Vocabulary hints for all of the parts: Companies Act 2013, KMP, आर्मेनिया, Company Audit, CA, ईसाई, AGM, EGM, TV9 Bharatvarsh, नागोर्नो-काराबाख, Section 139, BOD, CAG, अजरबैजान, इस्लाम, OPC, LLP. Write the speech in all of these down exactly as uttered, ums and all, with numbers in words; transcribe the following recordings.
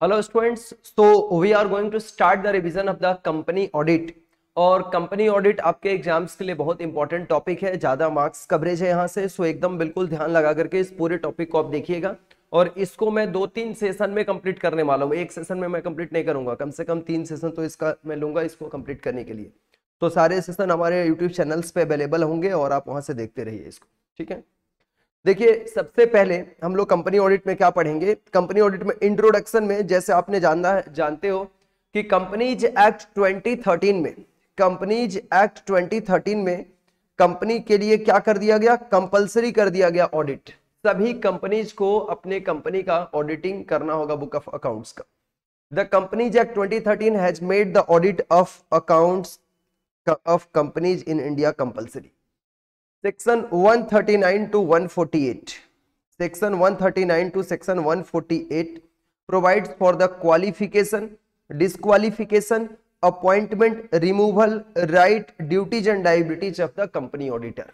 Hello students, so we are going to start the revision of the company audit. और company audit आपके exams के लिए बहुत important topic है, ज़्यादा मार्क्स कवरेज है यहाँ से, सो एकदम बिल्कुल ध्यान लगा करके इस पूरे टॉपिक को आप देखिएगा। और इसको मैं दो तीन सेशन में कंप्लीट करने वाला हूँ, एक सेशन में मैं कंप्लीट नहीं करूँगा, कम से कम तीन सेशन तो इसका मैं लूँगा इसको कंप्लीट करने के लिए। तो सारे सेशन हमारे यूट्यूब चैनल्स पर अवेलेबल होंगे और आप वहाँ से देखते रहिए इसको, ठीक है। देखिए, सबसे पहले हम लोग कंपनी ऑडिट में क्या पढ़ेंगे, कंपनी ऑडिट में इंट्रोडक्शन में जैसे आपने जानना है, जानते हो कि कंपनीज एक्ट ट्वेंटी थर्टीन में कंपनीज एक्ट ट्वेंटी थर्टीन में कंपनी के लिए क्या कर दिया गया, कंपलसरी कर दिया गया ऑडिट। सभी कंपनीज को अपने कंपनी का ऑडिटिंग करना होगा, बुक ऑफ अकाउंट्स का। The companies act twenty thirteen has made the audit of accounts of companies in India compulsory. Section one thirty nine to one forty eight, section one thirty nine to section one forty eight provides for the qualification, disqualification, appointment, removal, right, duties and liabilities of the company auditor.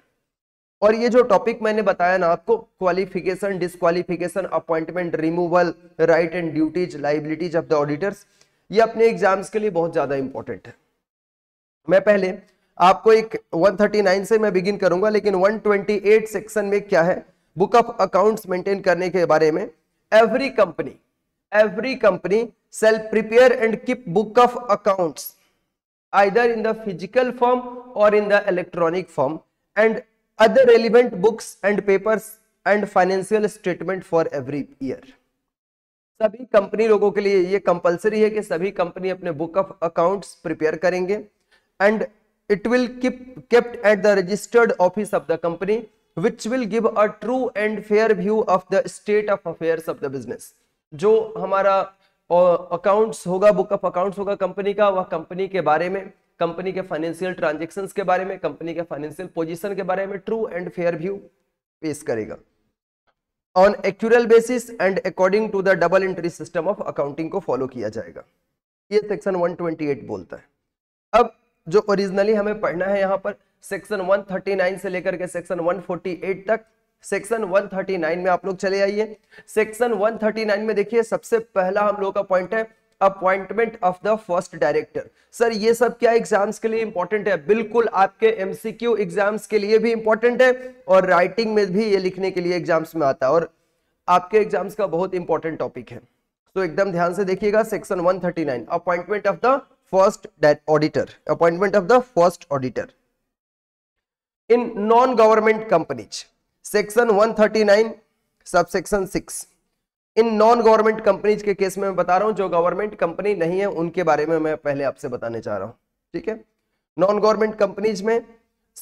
और ये जो topic मैंने बताया ना आपको, qualification, disqualification, appointment, removal, right and duties, liabilities of the auditors, ये अपने exams के लिए बहुत ज्यादा इंपॉर्टेंट है। मैं पहले आपको एक वन थर्टी नाइन से मैं बिगिन करूंगा, लेकिन वन ट्वेंटी एट सेक्शन में क्या है, बुक ऑफ अकाउंट्स मेंटेन करने के बारे में। Every company every company shall prepare and keep book of accounts either in the physical form or in the electronic form and other relevant books and papers and financial statement for every year. सभी company लोगों के लिए ये compulsory है कि सभी company अपने book of accounts prepare करेंगे। And it will keep kept at the registered office of the company which will give a true and fair view of the state of affairs of the business. जो हमारा और accounts होगा, book of accounts होगा company का, वह company के बारे में, कंपनी के फाइनेंशियल ट्रांजैक्शंस के बारे में, कंपनी के फाइनेंशियल पोजीशन के बारे में ट्रू एंड फेयर व्यू पेश करेगा on actual basis and according to the double entry system of accounting को फॉलो किया जाएगा। ये सेक्शन वन ट्वेंटी एट बोलता है। अब जो ओरिजिनली हमें पढ़ना है यहाँ पर, सेक्शन वन थर्टी नाइन से लेकर के सेक्शन वन फोर्टी एट तक, सेक्शन वन थर्टी नाइन में आप लोग चले आइए। सेक्शन वन थर्टी नाइन में देखिए, सबसे पहला हम लोग का पॉइंट है appointment of the first director. Sir ये सब क्या एग्जाम्स के लिए इंपॉर्टेंट है? बिल्कुल, आपके एमसीक्यू एग्जाम्स के लिए भी इंपॉर्टेंट है और राइटिंग में भी ये लिखने के लिए एग्जाम्स में आता है और आपके एग्जाम्स का बहुत इंपॉर्टेंट टॉपिक है, तो एकदम ध्यान से देखिएगा। Section one thirty nine, appointment of the first auditor, appointment of the first auditor in non government companies. Section one thirty nine सब section six, in non government companies के केस में मैं बता रहा हूं, जो गवर्नमेंट कंपनी नहीं है उनके बारे में मैं पहले आपसे बताने चाह रहा हूं, ठीक है। नॉन गवर्नमेंट कंपनीज में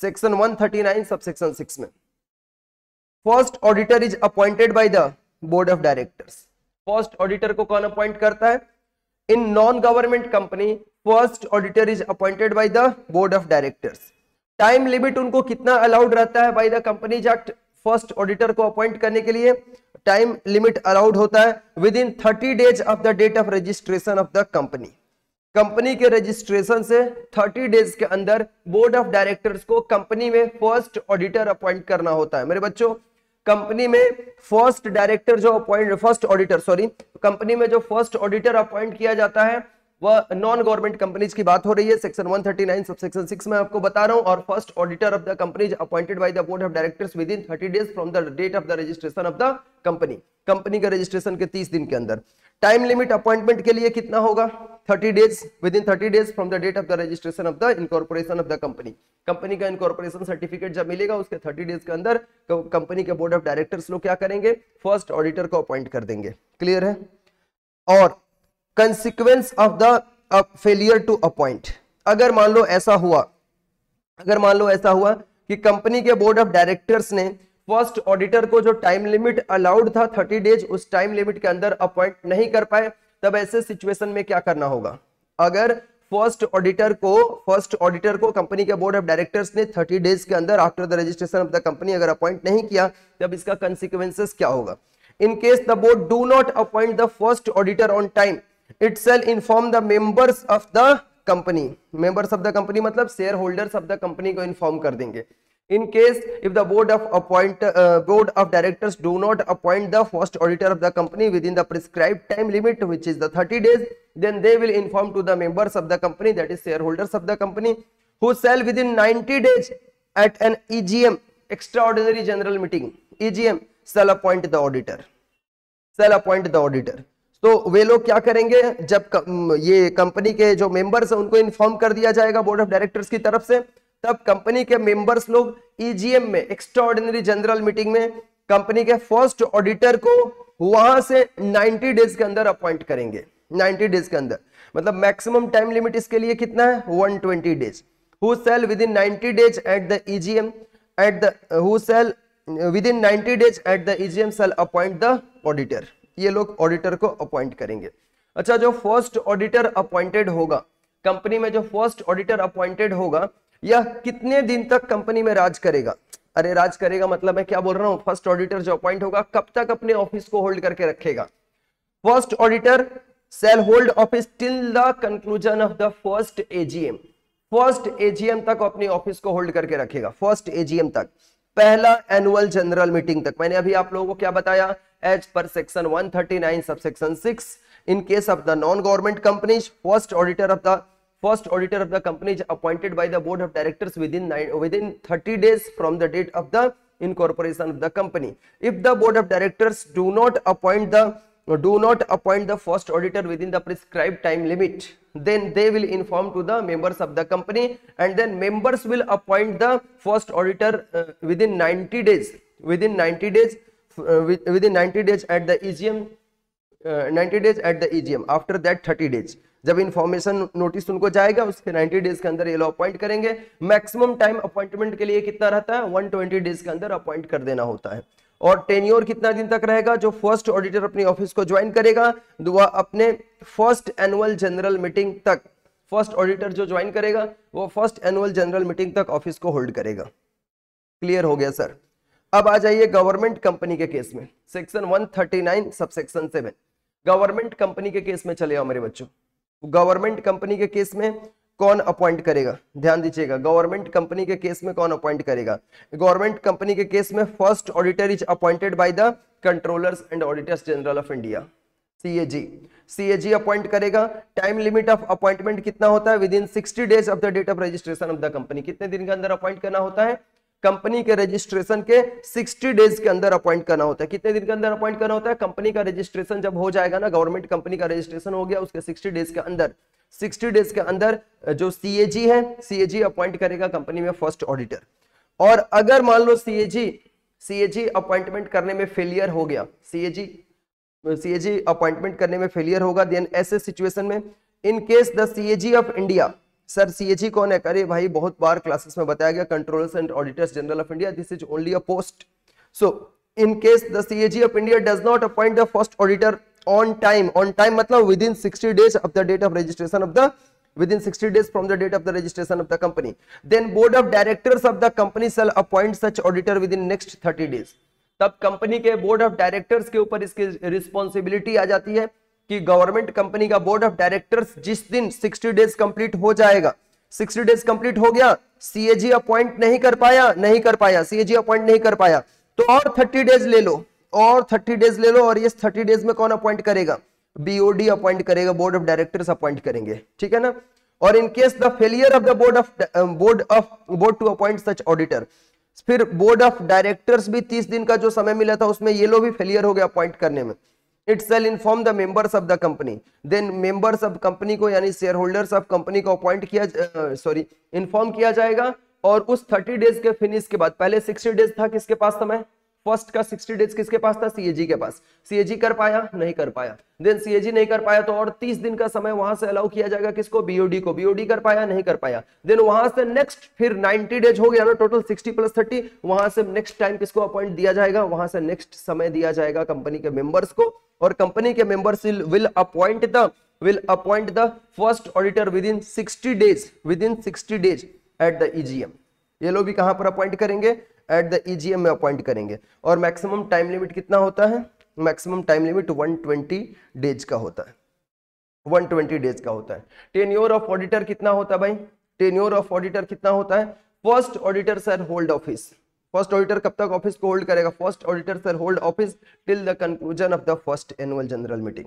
सेक्शन वन थर्टी नाइन सब सेक्शन सिक्स में first auditor is appointed by the board of directors. First auditor को कौन अपॉइंट करता है? In non government company first auditor is appointed by the board of directors. Time limit उनको कितना allowed रहता है by the companies act? First auditor को appoint करने के लिए टाइम लिमिट अलाउड होता है within thirty days of the date of registration of the company. Company के रजिस्ट्रेशन से थर्टी डेज के अंदर बोर्ड ऑफ डायरेक्टर्स को कंपनी में फर्स्ट ऑडिटर अपॉइंट करना होता है। मेरे बच्चों, कंपनी में फर्स्ट डायरेक्टर जो appoint first auditor sorry company में जो फर्स्ट ऑडिटर अपॉइंट किया जाता है वह नॉन गवर्नमेंट कंपनीज की बात हो रही है, सेक्शन वन थर्टी नाइन सब सेक्शन सिक्स में आपको बता रहा हूं। और first auditor of the companies appointed by the board of directors within thirty days from the date of the registration of the company, company के registration के तीस दिन के अंदर। टाइम लिमिट अपॉइंटमेंट के लिए कितना होगा? Thirty days, within thirty days from the date of the registration of the incorporation of the company. Company का इनकॉर्पोरेशन सर्टिफिकेट जब मिलेगा उसके थर्टी डेज के अंदर कंपनी के बोर्ड ऑफ डायरेक्टर्स लोग क्या करेंगे? फर्स्ट ऑडिटर को अपॉइंट कर देंगे। क्लियर है? और consequence of the failure to appoint, अगर मान लो ऐसा हुआ अगर मान लो ऐसा हुआ कि कंपनी के बोर्ड ऑफ डायरेक्टर्स ने फर्स्ट ऑडिटर को जो टाइम लिमिट अलाउड था थर्टी डेज, उस टाइम लिमिट के अंदर अपॉइंट नहीं कर पाए, तब ऐसे सिचुएशन में क्या करना होगा? अगर फर्स्ट ऑडिटर को फर्स्ट ऑडिटर को कंपनी के बोर्ड ऑफ डायरेक्टर्स ने थर्टी डेज के अंदर after the registration of the company अगर अपॉइंट नहीं किया, तब इसका कंसिक्वेंसेस क्या होगा? In case the board do not appoint the first auditor on time, It shall inform the members of the company. Members of the company मतलब share holders of the company को inform कर देंगे। In case if the board of appoint uh, board of directors do not appoint the first auditor of the company within the prescribed time limit, which is the thirty days, then they will inform to the members of the company, that is shareholders of the company, who shall within ninety days at an E G M, extraordinary general meeting, E G M, shall appoint the auditor. Shall appoint the auditor. तो वे लोग क्या करेंगे, जब ये company के जो members हैं उनको इन्फॉर्म कर दिया जाएगा बोर्ड ऑफ डायरेक्टर्स की तरफ से, तब कंपनी के मेंबर्स लोग ईजीएम में, एक्स्ट्राऑर्डिनरी जनरल मीटिंग में, कंपनी के फर्स्ट ऑडिटर को वहां से नब्बे डेज के अंदर अपॉइंट करेंगे, नब्बे डेज के अंदर। मतलब मैक्सिमम टाइम लिमिट इसके लिए कितना है, एक सौ बीस days. Who shall within नब्बे days at the EGM at the who shall within नब्बे days at the EGM shall appoint the auditor. ये लोग ऑडिटर को अपॉइंट करेंगे। अच्छा, जो फर्स्ट ऑडिटर अपॉइंटेड होगा कंपनी में, जो फर्स्ट ऑडिटर अपॉइंटेड होगा, यह कितने दिन तक कंपनी में राज करेगा? अरे राज करेगा मतलब मैं क्या बोल रहा हूं, फर्स्ट ऑडिटर जो अपॉइंट होगा कब तक अपने ऑफिस को होल्ड करके रखेगा? First auditor shall hold office till the conclusion of the first AGM. First AGM तक अपने ऑफिस को होल्ड करके रखेगा, फर्स्ट एजीएम तक, पहला एनुअल जनरल मीटिंग तक। मैंने अभी आप लोगों को क्या बताया, as per section one thirty nine subsection six, in case of the non government companies, first auditor of the first auditor of the companies appointed by the board of directors within within thirty days from the date of the incorporation of the company. If the board of directors do not appoint the do not appoint the first auditor within the prescribe time limit, then they will inform to the members of the company, and then members will appoint the first auditor uh, within ninety days, within ninety days uh, with, within ninety days at the E G M, uh, ninety days at the E G M, after that thirty days. जब information notice उनको जाएगा उसके नब्बे days के अंदर ये लोग appoint करेंगे। मैक्सिमम टाइम अपॉइंटमेंट के लिए कितना रहता है, एक सौ बीस डेज के अंदर अपॉइंट कर देना होता है। और टेन्योर कितना दिन तक रहेगा, जो फर्स्ट ऑडिटर अपने ऑफिस को ज्वाइन करेगा वह अपने फर्स्ट एनुअल जनरल मीटिंग तक, फर्स्ट ऑडिटर जो ज्वाइन करेगा वो फर्स्ट एनुअल जनरल मीटिंग तक ऑफिस को होल्ड करेगा। क्लियर हो गया सर। अब आ जाइए गवर्नमेंट कंपनी के केस में, section one thirty nine subsection seven, government company के केस में चले आओ मेरे बच्चों। गवर्नमेंट कंपनी के केस में कौन अपॉइंट करेगा, ध्यान दीजिएगा, गवर्नमेंट कंपनी के केस में कौन अपॉइंट करेगा? गवर्नमेंट कंपनी के केस में first auditor is appointed by the controllers and auditors general of India, C A G। C A G appoint करेगा। टाइम लिमिट ऑफ अपॉइंटमेंट कितना होता है, within sixty days of the date of registration of the company. कितने दिन के अंदर appoint करना होता है? कंपनी के रजिस्ट्रेशन के सिक्सटी डेज के अंदर अपॉइंट करना होता है। कितने दिन के अंदर अपॉइंट करना होता है? कंपनी का रजिस्ट्रेशन जब हो जाएगा ना, गवर्नमेंट कंपनी का रजिस्ट्रेशन हो गया, उसके सिक्सटी डेज के अंदर, सिक्सटी डेज के अंदर जो C A G है, C A G अपॉइंट करेगा कंपनी में फर्स्ट ऑडिटर। और अगर मान लो C A G C A G appointment करने में फेलियर हो गया, C A G C A G appointment करने में फेलियर होगा, देन ऐसे सिचुएशन में in case the C A G of India. Sir C A G कौन है? अरे भाई बहुत बार क्लासेस में बताया गया, controllers and auditors general of India, this is only a post. So in case the C A G of India does not appoint the first auditor on time, on time मतलब within sixty days of the date of registration of the within sixty days from the date of the registration of the company, then board of directors of the company shall appoint such auditor within next thirty days. तब company के board of directors के ऊपर इसकी responsibility आ जाती है कि government company का बोर्ड ऑफ डायरेक्टर्स जिस दिन सिक्सटी डेज कंप्लीट हो जाएगा, सिक्सटी डेज कंप्लीट हो गया, C A G अपॉइंट नहीं कर पाया नहीं कर पाया C A G अपॉइंट नहीं कर पाया, तो और थर्टी डेज ले लो और थर्टी डेज ले लो। और ये थर्टी डेज में कौन अपॉइंट करेगा? B O D अपॉइंट करेगा, बोर्ड ऑफ डायरेक्टर्स अपॉइंट करेंगे, ठीक है ना। और in case the failure of the board of board of board to appoint such auditor, फिर बोर्ड ऑफ डायरेक्टर्स भी तीस दिन का जो समय मिला था उसमें ये लोग भी फेलियर हो गया अपॉइंट करने में, it shall inform the members of the company, then members of company को यानी शेयर होल्डर्स ऑफ कंपनी को अपॉइंट किया सॉरी इन्फॉर्म किया जाएगा। और उस थर्टी डेज के फिनिश के बाद, पहले सिक्सटी डेज था किसके पास समय, फर्स्ट का सिक्सटी डेज किसके पास था? C A G के पास। C A G कर पाया? नहीं कर पाया। देन C A G नहीं कर पाया तो और तीस दिन का समय वहां से अलाउ किया जाएगा किसको? B O D को। B O D कर पाया? नहीं कर पाया। देन वहां से नेक्स्ट फिर नब्बे डेज हो गया ना, टोटल सिक्सटी प्लस थर्टी, वहां से नेक्स्ट टाइम किसको अपॉइंट दिया जाएगा, वहां से नेक्स्ट समय दिया जाएगा कंपनी के मेंबर्स को। और कंपनी के members will appoint the will appoint the first auditor within sixty days within sixty days at the E G M। ये लोग भी कहां पर अपॉइंट करेंगे? At the E G M में अपॉइंट करेंगे। और मैक्सिमम टाइम लिमिट कितना होता है? मैक्सिमम टाइम लिमिट एक सौ बीस डेज का होता है, एक सौ बीस डेज का होता है। टेन्योर ऑफ ऑडिटर कितना होता है भाई? टेन्योर ऑफ ऑडिटर कितना होता है? First auditor sir hold office, first auditor कब तक ऑफिस को होल्ड करेगा? First auditor sir hold office till the conclusion of the first annual general meeting.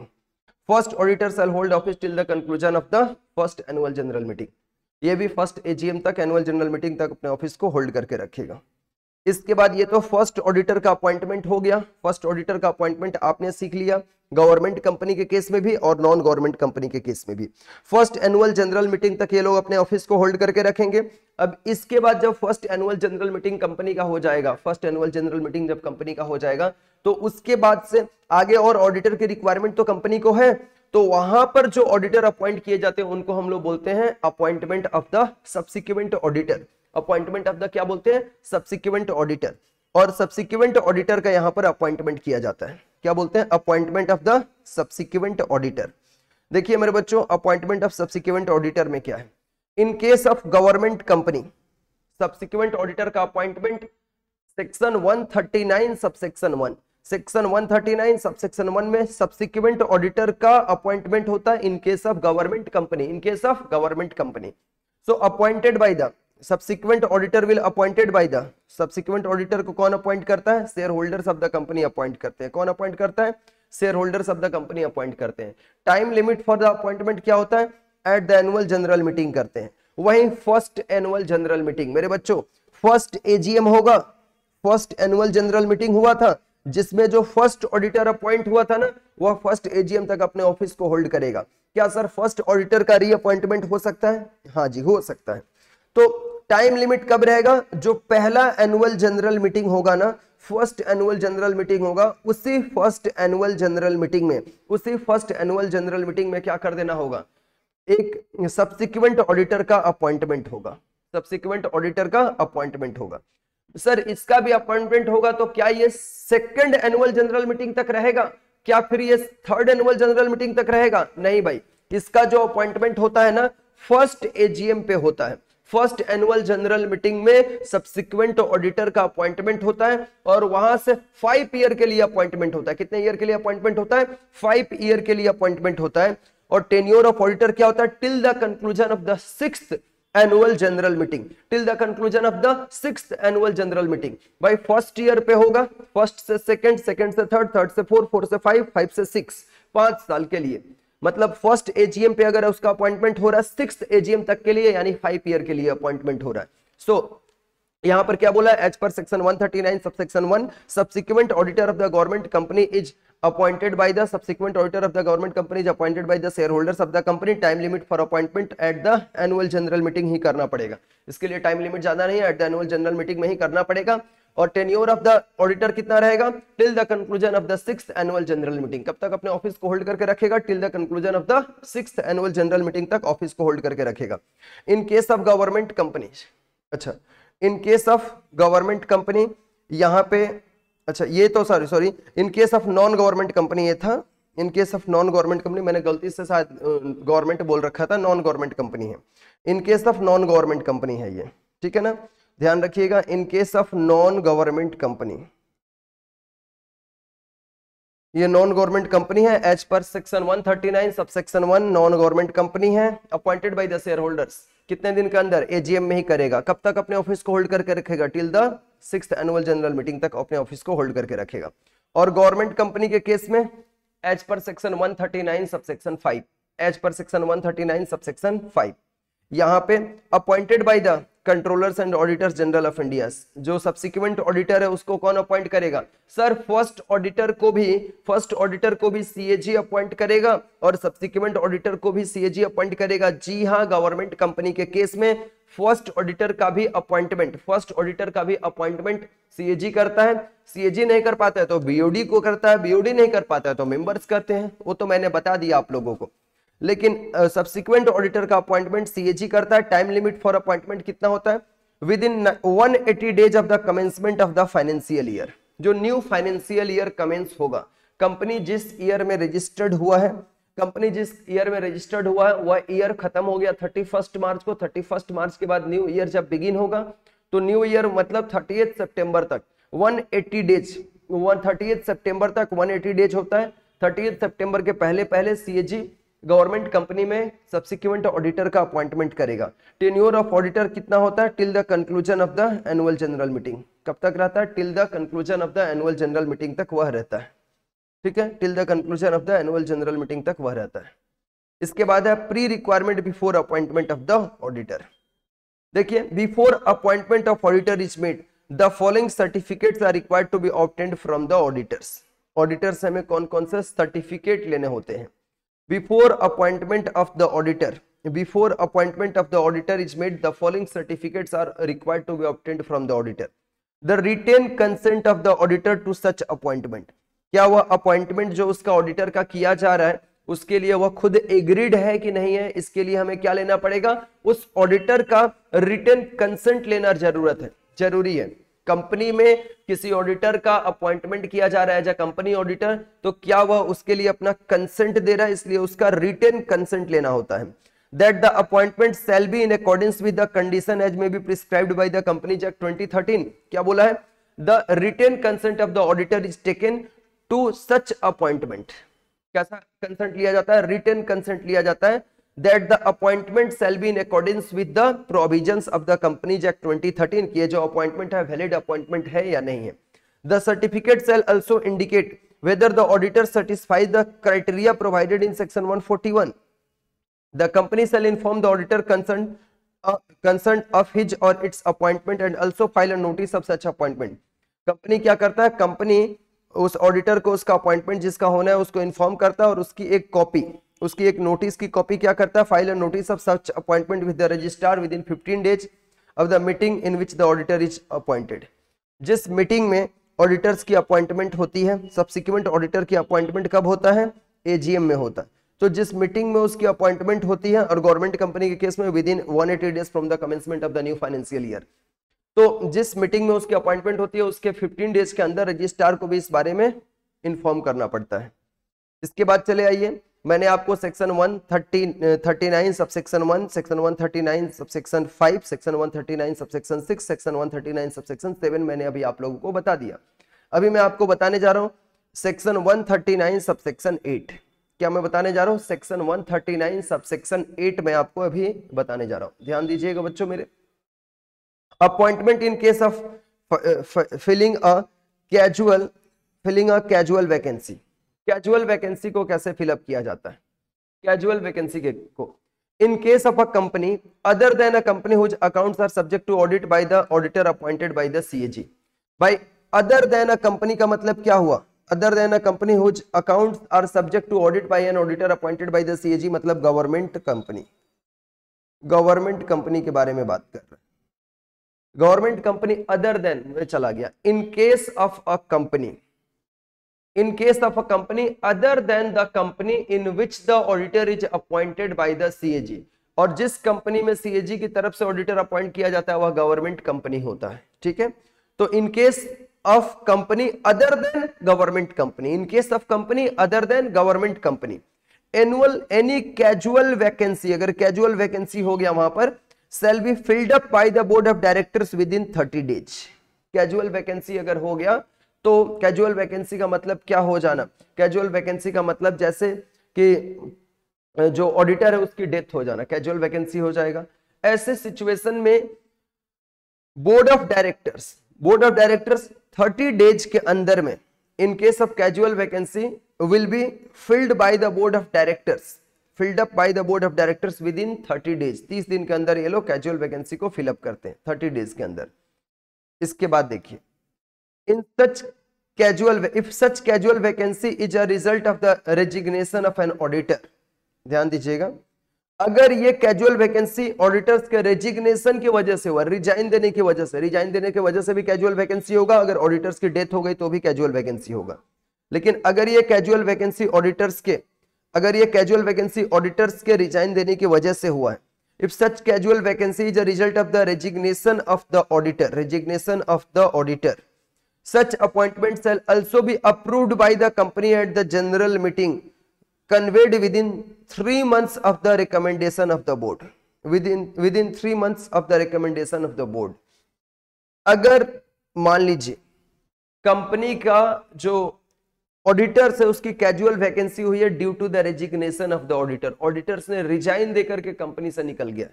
First auditor sir hold office till the conclusion of the first annual general meeting. ये भी first AGM तक, annual general meeting तक अपने office को hold करके रखेगा। इसके बाद ये तो फर्स्ट ऑडिटर का अपॉइंटमेंट हो गया। फर्स्ट ऑडिटर का अपॉइंटमेंट आपने सीख लिया, गवर्नमेंट कंपनी के केस में भी और नॉन गवर्नमेंट कंपनी के केस में भी। फर्स्ट एनुअल जनरल मीटिंग तक ये लोग अपने ऑफिस को होल्ड करके रखेंगे। अब इसके बाद जब first annual general meeting company का हो जाएगा, फर्स्ट एनुअल जनरल मीटिंग जब कंपनी का हो जाएगा तो उसके बाद से आगे और ऑडिटर की रिक्वायरमेंट तो कंपनी को है, तो वहां पर जो ऑडिटर अपॉइंट किए जाते हैं उनको हम लोग बोलते हैं appointment of the subsequent auditor. Appointment of the क्या बोलते हैं? Subsequent auditor. और सब्सिक्वेंट ऑडिटर का यहां पर अपॉइंटमेंट किया जाता है। क्या बोलते हैं? Appointment of the subsequent auditor. देखिए मेरे बच्चों, अपॉइंटमेंट ऑफ सब्सिक्वेंट ऑडिटर में क्या है? In case of government company subsequent auditor का appointment section one thirty nine subsection one, section one thirty nine subsection one में सब्सिक्वेंट ऑडिटर का appointment होता है in case of government company, in case of government company. So appointed by the Subsequent auditor will appointed by the subsequent auditor को कौन appoint करता है? Share holders of the company appoint करते हैं। कौन अपॉइंट करता है? Share holders of the company appoint करते हैं। Time limit for the appointment क्या होता है? At the annual general meeting करते हैं। वहीं फर्स्ट एनुअल जनरल मीटिंग मेरे बच्चों, फर्स्ट एजीएम होगा, फर्स्ट एनुअल जनरल मीटिंग हुआ था जिसमें जो फर्स्ट ऑडिटर अपॉइंट हुआ था ना, वह फर्स्ट एजीएम तक अपने ऑफिस को होल्ड करेगा। क्या सर फर्स्ट ऑडिटर का रीअपॉइंटमेंट हो सकता है? हाँ जी, हो सकता है। तो टाइम लिमिट कब रहेगा? जो पहला एनुअल जनरल मीटिंग होगा ना, फर्स्ट एनुअल जनरल मीटिंग होगा, उसी फर्स्ट एनुअल जनरल मीटिंग में, उसी फर्स्ट एनुअल जनरल मीटिंग में क्या कर देना होगा? एक सब्सिक्वेंट ऑडिटर का अपॉइंटमेंट होगा, सब्सिक्वेंट ऑडिटर का अपॉइंटमेंट होगा। सर इसका भी अपॉइंटमेंट होगा तो क्या ये सेकेंड एनुअल जनरल मीटिंग तक रहेगा? क्या फिर ये थर्ड एनुअल जनरल मीटिंग तक रहेगा? नहीं भाई, इसका जो अपॉइंटमेंट होता है ना, फर्स्ट एजीएम पे होता है। फर्स्ट एनुअल जनरल मीटिंग में सब्सिक्वेंट ऑडिटर का अपॉइंटमेंट होता है और वहां से फाइव ईयर के लिए अपॉइंटमेंट होता है। कितने ईयर के लिए अपॉइंटमेंट होता है? फाइव ईयर के लिए अपॉइंटमेंट होता है। और टेन्योर ऑफ ऑडिटर क्या होता है? Till the conclusion of the sixth annual general meeting, till the conclusion of the sixth annual general meeting. भाई फर्स्ट ईयर पे होगा, फर्स्ट से सेकंड, सेकंड से थर्ड, थर्ड से फोर, फोर से फाइव, फाइव से सिक्स, पांच साल के लिए। मतलब फर्स्ट एजीएम पे अगर उसका अपॉइंटमेंट हो रहा है, सिक्स्थ एजीएम तक के लिए यानी फाइव ईयर के लिए अपॉइंटमेंट हो रहा है। सो so, यहां पर क्या बोला? As per section one thirty nine subsection one subsequent auditor of the government company is appointed by the subsequent auditor of the government company is appointed by the share holders of the company. Time limit for appointment at the annual general meeting ही करना पड़ेगा। इसके लिए time limit ज्यादा नहीं है, at the annual general meeting में ही करना पड़ेगा। और टेन्योर ऑफ द ऑडिटर कितना रहेगा? Till the conclusion of the sixth annual general meeting. कब तक अपने ऑफिस को होल्ड करके रखेगा? Till the conclusion of the sixth annual general meeting तक ऑफिस को होल्ड करके रखेगा। In case of government company, अच्छा in case of government company यहां पे, अच्छा ये तो sorry sorry in case of non government company ये था, in case of non government company, मैंने गलती से शायद गवर्नमेंट बोल रखा था, नॉन गवर्नमेंट कंपनी है। In case of non government company है ये, ठीक है ना, ध्यान रखिएगा। In case of non government company, ये नॉन गवर्नमेंट कंपनी है, as per section one thirty nine subsection one non government company है, appointed by the share holders. कितने दिन के अंदर? एजीएम में ही करेगा। कब तक अपने ऑफिस को होल्ड करके रखेगा? Till the sixth annual general meeting तक अपने ऑफिस को होल्ड करके रखेगा। और गवर्नमेंट कंपनी के केस में as per section one thirty nine subsection five, as per section one thirty nine subsection five यहाँ पे appointed by the controllers and auditors general of India. जो सब्सिक्वेंट ऑडिटर है उसको कौन अपॉइंट करेगा? Sir first auditor को भी, first auditor को भी सीएजी अपॉइंट करेगा और सब्सिक्वेंट ऑडिटर को भी सीएजी अपॉइंट करेगा। जी हाँ, गवर्नमेंट कंपनी के केस में फर्स्ट ऑडिटर का भी अपॉइंटमेंट, फर्स्ट ऑडिटर का भी अपॉइंटमेंट सीएजी करता है। सीएजी नहीं कर पाता है तो बीओडी को करता है, बीओडी नहीं कर पाता है तो मेंबर्स करते हैं, वो तो मैंने बता दिया आप लोगों को। लेकिन सब्सिक्वेंट ऑडिटर का अपॉइंटमेंट सीएजी करता है। टाइम लिमिट फॉर अपॉइंटमेंट कितना होता है? Within one eighty days of the commencement of the financial year. जो न्यू फाइनेंशियल ईयर कमेंस होगा, कंपनी जिस ईयर में रजिस्टर्ड हुआ है, कंपनी जिस ईयर में रजिस्टर्ड हुआ है वह ईयर खत्म हो गया थर्टी फर्स्ट मार्च को। थर्टी फर्स्ट मार्च के बाद न्यू ईयर जब बिगिन होगा तो न्यू ईयर मतलब थर्टीएथ सितंबर तक वन एटी डेज, थर्टीएथ सितंबर तक वन एटी डेज होता है। थर्टीएथ सितंबर के पहले पहले सीएजी गवर्नमेंट कंपनी में सब्सिक्वेंट ऑडिटर का अपॉइंटमेंट करेगा। टेन्योर ऑफ ऑडिटर कितना होता है? Till the conclusion of the annual general meeting. कब तक रहता है? Till the conclusion of the annual general meeting तक वह रहता है। ठीक है, till the conclusion of the annual general meeting तक वह रहता है। इसके बाद है pre requirement before appointment of the auditor. देखिए, before appointment of auditor is made the following certificates are required to be obtained from the auditors. Auditors हमें कौन कौन से सर्टिफिकेट लेने होते हैं? Before appointment of the auditor, before appointment of the auditor is made the following certificates are required to be obtained from the auditor. The written consent of the auditor to such appointment. क्या वह appointment जो उसका auditor का किया जा रहा है उसके लिए वह खुद एग्रीड है कि नहीं है, इसके लिए हमें क्या लेना पड़ेगा? उस ऑडिटर का रिटेन कंसेंट लेना जरूरत है, जरूरी है। कंपनी में किसी ऑडिटर का अपॉइंटमेंट किया जा रहा है, कंपनी ऑडिटर, तो क्या वह उसके लिए अपना कंसेंट दे रहा है, इसलिए उसका रिटेन कंसेंट लेना होता है। That the appointment shall be in accordance with the condition as may be prescribed by the companies act twenty thirteen. क्या बोला है? The written consent of the auditor is taken to such appointment. कैसा consent लिया जाता है? Retain consent लिया जाता है। That the appointment shall be in accordance with the provisions of the Companies Act twenty thirteen। कि ये जो अपॉइंटमेंट है वैलिड अपॉइंटमेंट है या नहीं है। The certificate shall also indicate whether the auditor satisfies the criteria provided in section one forty-one। The company shall inform the auditor concerned uh, concerned of his or its appointment and also file a notice of such appointment। Company क्या करता है? Company उस auditor को उसका appointment जिसका होना है उसको इन्फॉर्म करता है और उसकी एक कॉपी, उसकी एक नोटिस की कॉपी क्या करता है? File a notice of such appointment with the registrar within fifteen days of the meeting in which the auditor is appointed. जिस मीटिंग में ऑडिटर्स की अपॉइंटमेंट होती है, सब्सिक्वेंट ऑडिटर की अपॉइंटमेंट कब होता है? एजीएम में होता है। तो जिस मीटिंग में उसकी अपॉइंटमेंट होती है और गवर्नमेंट कंपनी के केस में within one eighty days from the commencement of the new financial year. तो जिस मीटिंग में उसकी अपॉइंटमेंट होती है उसके फिफ्टीन डेज के अंदर रजिस्ट्रार को भी इस बारे में इन्फॉर्म करना पड़ता है। इसके बाद चले आइए, मैंने आपको section one thirty nine subsection one, section one thirty nine subsection five, section one thirty nine subsection six, section one thirty nine subsection seven मैंने अभी आप लोगों को बता दिया। अभी मैं आपको बताने जा रहा हूँ section one thirty nine subsection eight. क्या मैं बताने जा रहा हूँ? Section one thirty nine subsection eight मैं आपको अभी बताने जा रहा हूँ। ध्यान दीजिएगा बच्चों मेरे। Appointment in case of filling a casual filling a casual vacancy. Casual vacancy को कैसे फिलअप किया जाता है? कैजुअल वैकेंसी के को in case of a company other than a company whose accounts are subject to audit by the auditor appointed by the CAG. By other than a company का मतलब क्या हुआ? Other than a company whose accounts are subject to audit by an auditor appointed by the CAG मतलब government company. Government company के बारे में बात कर रहे हैं। गवर्नमेंट कंपनी अदर देन में चला गया। In case of a company In case of a company other than the company in which the auditor is appointed by the C A G। और जिस कंपनी में C A G की तरफ से auditor appoint किया जाता है वह गवर्नमेंट कंपनी होता है। ठीक है, तो in case of company other than government company, in case of company other than government company annual any casual vacancy, अगर कैजुअल वैकेंसी हो गया वहां पर, shall be filled up by the board of directors within thirty days। Casual vacancy अगर हो गया तो casual vacancy का मतलब क्या हो जाना? कैजुअल वैकेंसी का मतलब जैसे कि जो ऑडिटर है उसकी डेथ हो जाना, कैजुअल वैकेंसी हो जाएगा। ऐसे सिचुएशन में board of directors board of directors thirty days के अंदर में in case of casual vacancy will be filled by the board of directors, filled up by the board of directors within thirty days. तीस दिन के अंदर ये लोग casual vacancy को फिलअप करते हैं, थर्टी डेज के अंदर। इसके बाद देखिए, In such casual, if such casual vacancy is a result of the resignation of an auditor, ध्यान दीजिएगा, अगर ये कैजुअल वैकेंसी ऑडिटर्स के रेजिग्नेशन की वजह से हुआ, रिजाइन देने की वजह से, रिजाइन देने की वजह से भी कैजुअल वैकेंसी होगा, अगर ऑडिटर्स की डेथ हो गई तो भी कैजुअल वैकेंसी होगा। लेकिन अगर ये कैजुअल वैकेंसी ऑडिटर्स के अगर ये कैजुअल वैकेंसी ऑडिटर्स के रिजाइन देने की वजह से हुआ है, if such casual vacancy is a result of the resignation of the auditor resignation of the auditor Such appointment shall also be approved by the company at the general meeting conveyed within three months of the recommendation of the board. Within within three months of the recommendation of the board. अगर मान लीजिए company का जो auditors है उसकी casual vacancy हुई है due to the resignation of the auditor, auditors ने रिजाइन देकर के कंपनी से निकल गया।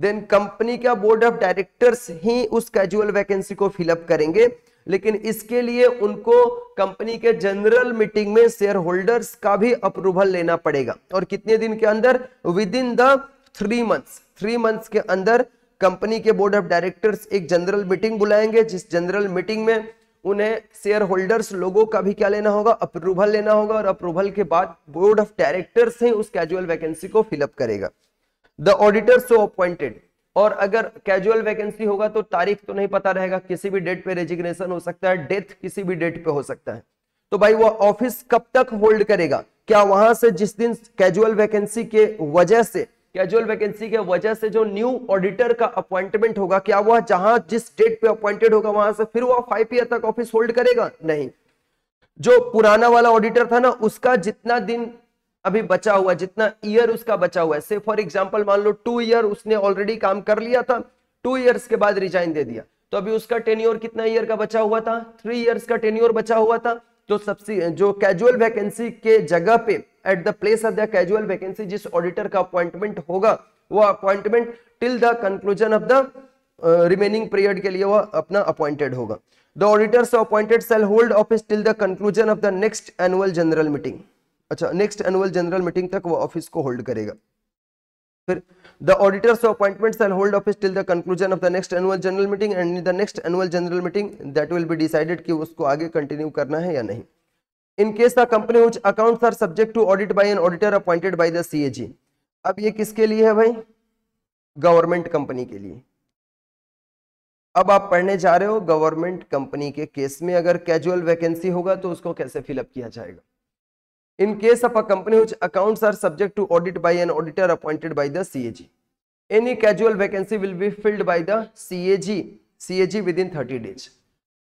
देन कंपनी का बोर्ड ऑफ डायरेक्टर्स ही उस कैजुअल वैकेंसी को फिलअप करेंगे, लेकिन इसके लिए उनको कंपनी के जनरल मीटिंग में शेयर होल्डर्स का भी अप्रूवल लेना पड़ेगा। और कितने दिन के अंदर? Within the three months three months के अंदर कंपनी के बोर्ड ऑफ डायरेक्टर्स एक जनरल मीटिंग बुलाएंगे, जिस जनरल मीटिंग में उन्हें शेयर होल्डर्स लोगों का भी क्या लेना होगा? अप्रूवल लेना होगा। और अप्रूवल के बाद बोर्ड ऑफ डायरेक्टर्स ही उस कैजुअल वैकेंसी को फिलअप करेगा। द ऑडिटर सो अपॉइंटेड, और अगर कैजुअल वैकेंसी होगा तो तारीख तो नहीं पता रहेगा, किसी भी डेट पे रेजिग्नेशन हो सकता है, डेथ किसी भी डेट पे हो सकता है। तो भाई वो ऑफिस कब तक होल्ड करेगा? क्या वहां से जिस दिन कैजुअल वैकेंसी के वजह से कैजुअल वैकेंसी के वजह से जो न्यू ऑडिटर का अपॉइंटमेंट होगा, क्या वह जहां जिस डेट पे अपॉइंटेड होगा वहां से फिर वह फाइव ईयर तक ऑफिस होल्ड करेगा? नहीं, जो पुराना वाला ऑडिटर था ना उसका जितना दिन अभी बचा हुआ, जितना ईयर उसका बचा हुआ है, से फॉर एग्जांपल मान लो टू ईयर उसने ऑलरेडी काम कर लिया था, टू इयर्स के बाद रिजाइन दे दिया, तो अभी उसका टेन्योर कितना ईयर का बचा हुआ था? थ्री इयर्स का टेन्योर बचा हुआ था। तो सबसे जो कैजुअल वैकेंसी के जगह पे at the place of the casual vacancy जिस ऑडिटर का अपॉइंटमेंट होगा वह appointment till the conclusion of the remaining period के लिए वह अपना अपॉइंटेड होगा। The auditors appointed shall hold office till the conclusion of the next annual general meeting. अच्छा, नेक्स्ट एनुअल जनरल मीटिंग तक वो ऑफिस को होल्ड करेगा। फिर the auditors appointment shall hold office till the conclusion of the next annual general meeting and in the next annual general meeting that will be decided कि उसको आगे continue करना है या नहीं। In case the company which accounts are subject to audit by an auditor appointed by the CAG. अब ये किसके लिए है भाई? गवर्नमेंट कंपनी के लिए। अब आप पढ़ने जा रहे हो गवर्नमेंट कंपनी के केस में अगर कैजुअल वैकेंसी होगा तो उसको कैसे फिलअप किया जाएगा। In case of a company whose accounts are subject to audit by an auditor appointed by the C A G, any casual vacancy will be filled by the C A G C A G within thirty days।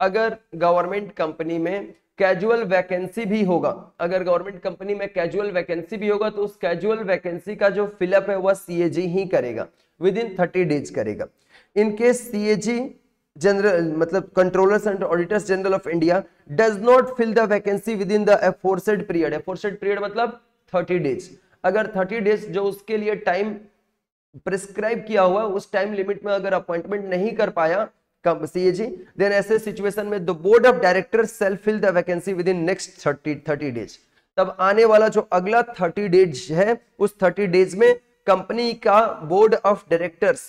अगर government company में casual vacancy भी होगा अगर government company में casual vacancy भी होगा तो उस कैजुअल वैकेंसी का जो फिलअप है वह C A G ही करेगा, विद इन थर्टी डेज करेगा। In case C A G general मतलब controllers and auditors general of India does not fill the vacancy within the aforesaid period, aforesaid period मतलब thirty days. अगर thirty days जो उसके लिए time prescribe किया हुआ उस टाइम लिमिट में अगर अपॉइंटमेंट नहीं कर पाया सीएजी, देन ऐसे सिचुएशन में the board of directors self fill the vacancy within next thirty thirty days. तब आने वाला जो अगला थर्टी डेज है उस थर्टी डेज में कंपनी का बोर्ड ऑफ डायरेक्टर्स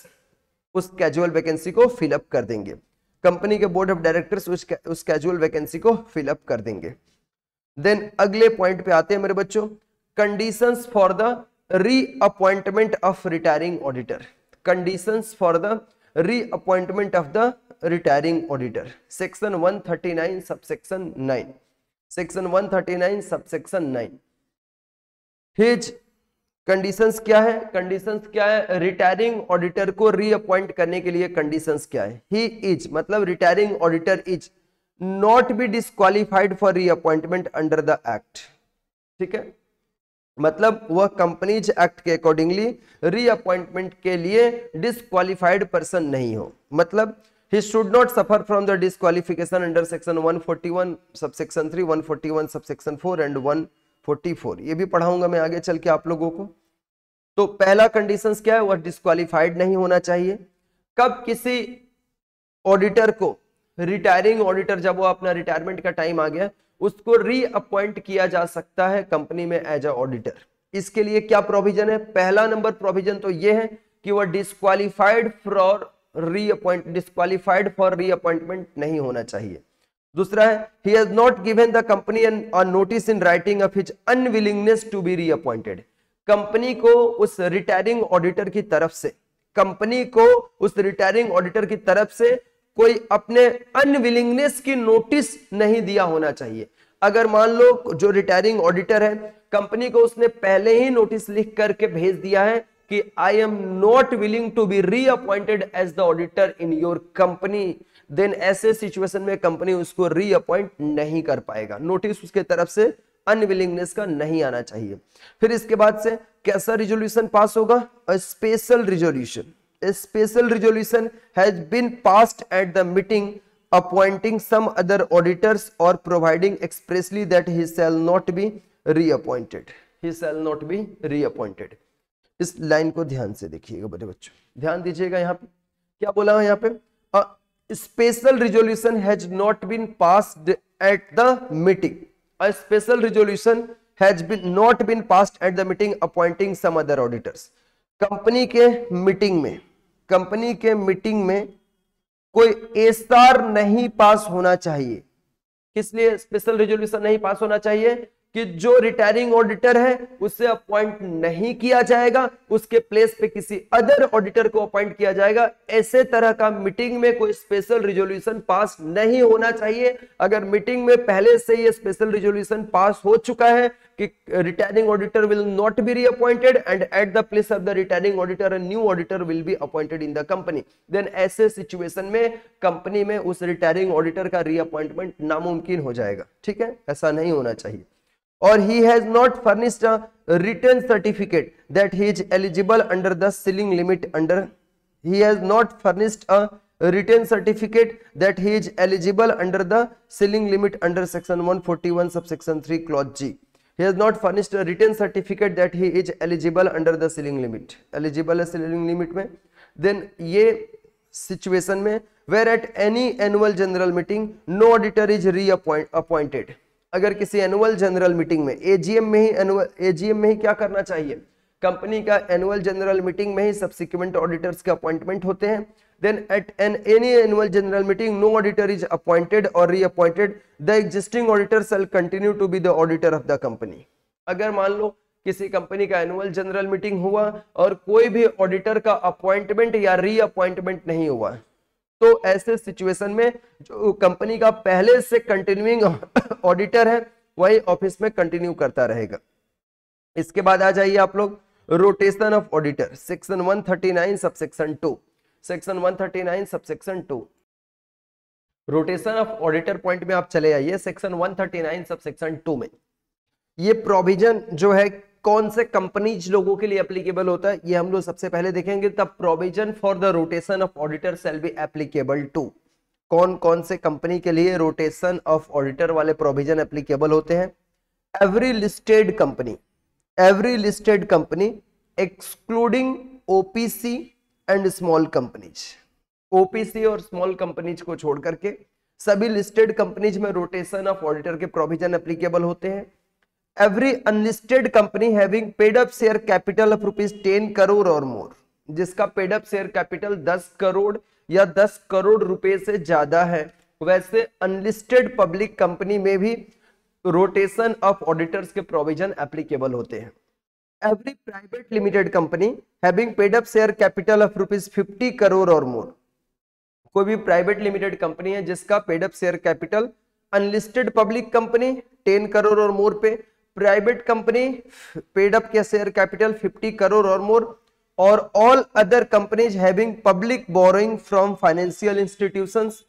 उस कैजुअल वैकेंसी को फिलअप कर देंगे। कंपनी के बोर्ड ऑफ डायरेक्टर्स उस कैजुअल वैकेंसी को फिलअप कर देंगे। देन अगले पॉइंट पे आते हैं मेरे बच्चों, conditions for the reappointment of retiring auditor. Conditions for the reappointment of the retiring auditor, section one thirty nine subsection nine, section one thirty nine subsection nine. His conditions क्या है? Conditions क्या है? Retiring auditor को reappoint करने के लिए conditions क्या है? ही इज मतलब retiring auditor is not be disqualified for reappointment under the act. ठीक है, मतलब वह कंपनीज एक्ट के अकॉर्डिंगली रीअपॉइंटमेंट के लिए डिस्क्वालीफाइड पर्सन नहीं हो। मतलब he should not suffer from the disqualification under section one forty one subsection three, one forty one subsection four and one forty four. ये भी पढ़ाऊंगा मैं आगे चल के आप लोगों को। तो पहला कंडीशंस क्या है? वह डिस्क्वालीफाइड नहीं होना चाहिए। कब किसी ऑडिटर को, रिटायरिंग ऑडिटर जब वो अपना रिटायरमेंट का टाइम आ गया, उसको रीअपॉइंट किया जा सकता है कंपनी में एज अ ऑडिटर। इसके लिए क्या प्रोविजन है? पहला नंबर प्रोविजन तो ये है कि वह disqualified for reappoint disqualified for reappointment नहीं होना चाहिए। दूसरा है, he has not given the company a notice in writing of his unwillingness to be reappointed। Company को उस रिटायरिंग ऑडिटर की तरफ से कंपनी को उस रिटायरिंग ऑडिटर की तरफ से कोई अपने अनविलिंगनेस की नोटिस नहीं दिया होना चाहिए। अगर मान लो जो रिटायरिंग ऑडिटर है कंपनी को उसने पहले ही नोटिस लिख करके भेज दिया है कि I am not willing to be reappointed as the auditor in your company, then ऐसे सिचुएशन में कंपनी उसको रीअपॉइंट नहीं कर पाएगा। नोटिस उसके तरफ से अनविलिंगनेस का नहीं आना चाहिए। फिर इसके बाद से कैसा रिजोल्यूशन पास होगा? Special resolution. Special resolution has been passed at the meeting appointing some other auditors or providing expressly that he shall not be reappointed. He shall not be reappointed. इस लाइन को ध्यान से देखिएगा बड़े बच्चों, ध्यान दीजिएगा। यहाँ पे क्या बोला है, यहाँ पे special resolution has not been passed at the meeting, a special resolution has been not been passed at the meeting appointing some other auditors. Company के मीटिंग में, कंपनी के मीटिंग में कोई एसआर नहीं पास होना चाहिए। किस लिए स्पेशल रिजोल्यूशन नहीं पास होना चाहिए? कि जो रिटायरिंग ऑडिटर है उसे अपॉइंट नहीं किया जाएगा, उसके प्लेस पे किसी अदर ऑडिटर को अपॉइंट किया जाएगा। ऐसे तरह का मीटिंग में कोई स्पेशल रिजोल्यूशन पास नहीं होना चाहिए। अगर मीटिंग में पहले से ये स्पेशल रिजोल्यूशन पास हो चुका है कि retiring auditor will not be reappointed and at the place of the retiring auditor new auditor will be appointed in the company, then ऐसे सिचुएशन में कंपनी में उस रिटायरिंग ऑडिटर का रीअपॉइंटमेंट नामुमकिन हो जाएगा। ठीक है, ऐसा नहीं होना चाहिए। और he has not furnished a written certificate that he is eligible under the ceiling limit under he has not furnished a written certificate that he is eligible under the ceiling limit under section one forty-one subsection three clause G. he has not furnished a written certificate that he is eligible under the ceiling limit, eligible ceiling limit में, then ये situation में where at any annual general meeting no auditor is reappointed appointed. अगर किसी annual general meeting में, AGM में ही annual AGM में ही क्या करना चाहिए, कंपनी का एनुअल जनरल मीटिंग में ही सब्सिक्वेंट ऑडिटर्स के अपॉइंटमेंट होते हैं। Then at an any annual general meeting no auditor is appointed और reappointed, the existing auditor shall continue to be the auditor of the company. अगर मान लो किसी कंपनी का एनुअल जनरल मीटिंग हुआ और कोई भी ऑडिटर का अपॉइंटमेंट या रीअपॉइंटमेंट नहीं हुआ, तो ऐसे सिचुएशन में जो कंपनी का पहले से कंटिन्यूइंग ऑडिटर है वही ऑफिस में कंटिन्यू करता रहेगा। इसके बाद आ जाइए आप लोग rotation of auditor, section one thirty nine subsection two, section one thirty nine subsection two, rotation of auditor point में आप चले आइए। Section one thirty nine subsection two में ये प्रोविजन जो है कौन से कंपनीज लोगों के लिए एप्लीकेबल होता है ये हम लोग सबसे पहले देखेंगे। तब provision for the rotation of auditor shall be applicable to, कौन कौन से कंपनी के लिए रोटेशन ऑफ ऑडिटर वाले प्रोविजन एप्लीकेबल होते हैं। Every listed company, every listed company excluding OPC and small companies, OPC और स्मॉल कंपनीज को छोड़ करके सभी लिस्टेड कंपनीज में रोटेशन ऑफ ऑडिटर के प्रोविजन एप्लीकेबल होते हैं। Every unlisted company having paid up share capital of rupees ten crore और मोर, जिसका पेड अप शेयर कैपिटल दस करोड़ या दस करोड़ रुपए से ज्यादा है, वैसे अनलिस्टेड पब्लिक कंपनी में भी रोटेशन ऑफ ऑडिटर्स के प्रोविजन एप्लीकेबल होते हैं। Every private limited company having paid up share capital of rupees fifty crore और मोर, कोई भी प्राइवेट लिमिटेड कंपनी है जिसका paid up share capital unlisted public company ten crore और मोर पे, प्राइवेट कंपनी पेड अप के शेयर कैपिटल फिफ्टी करोड़ और more, और all other companies having public borrowing from financial institutions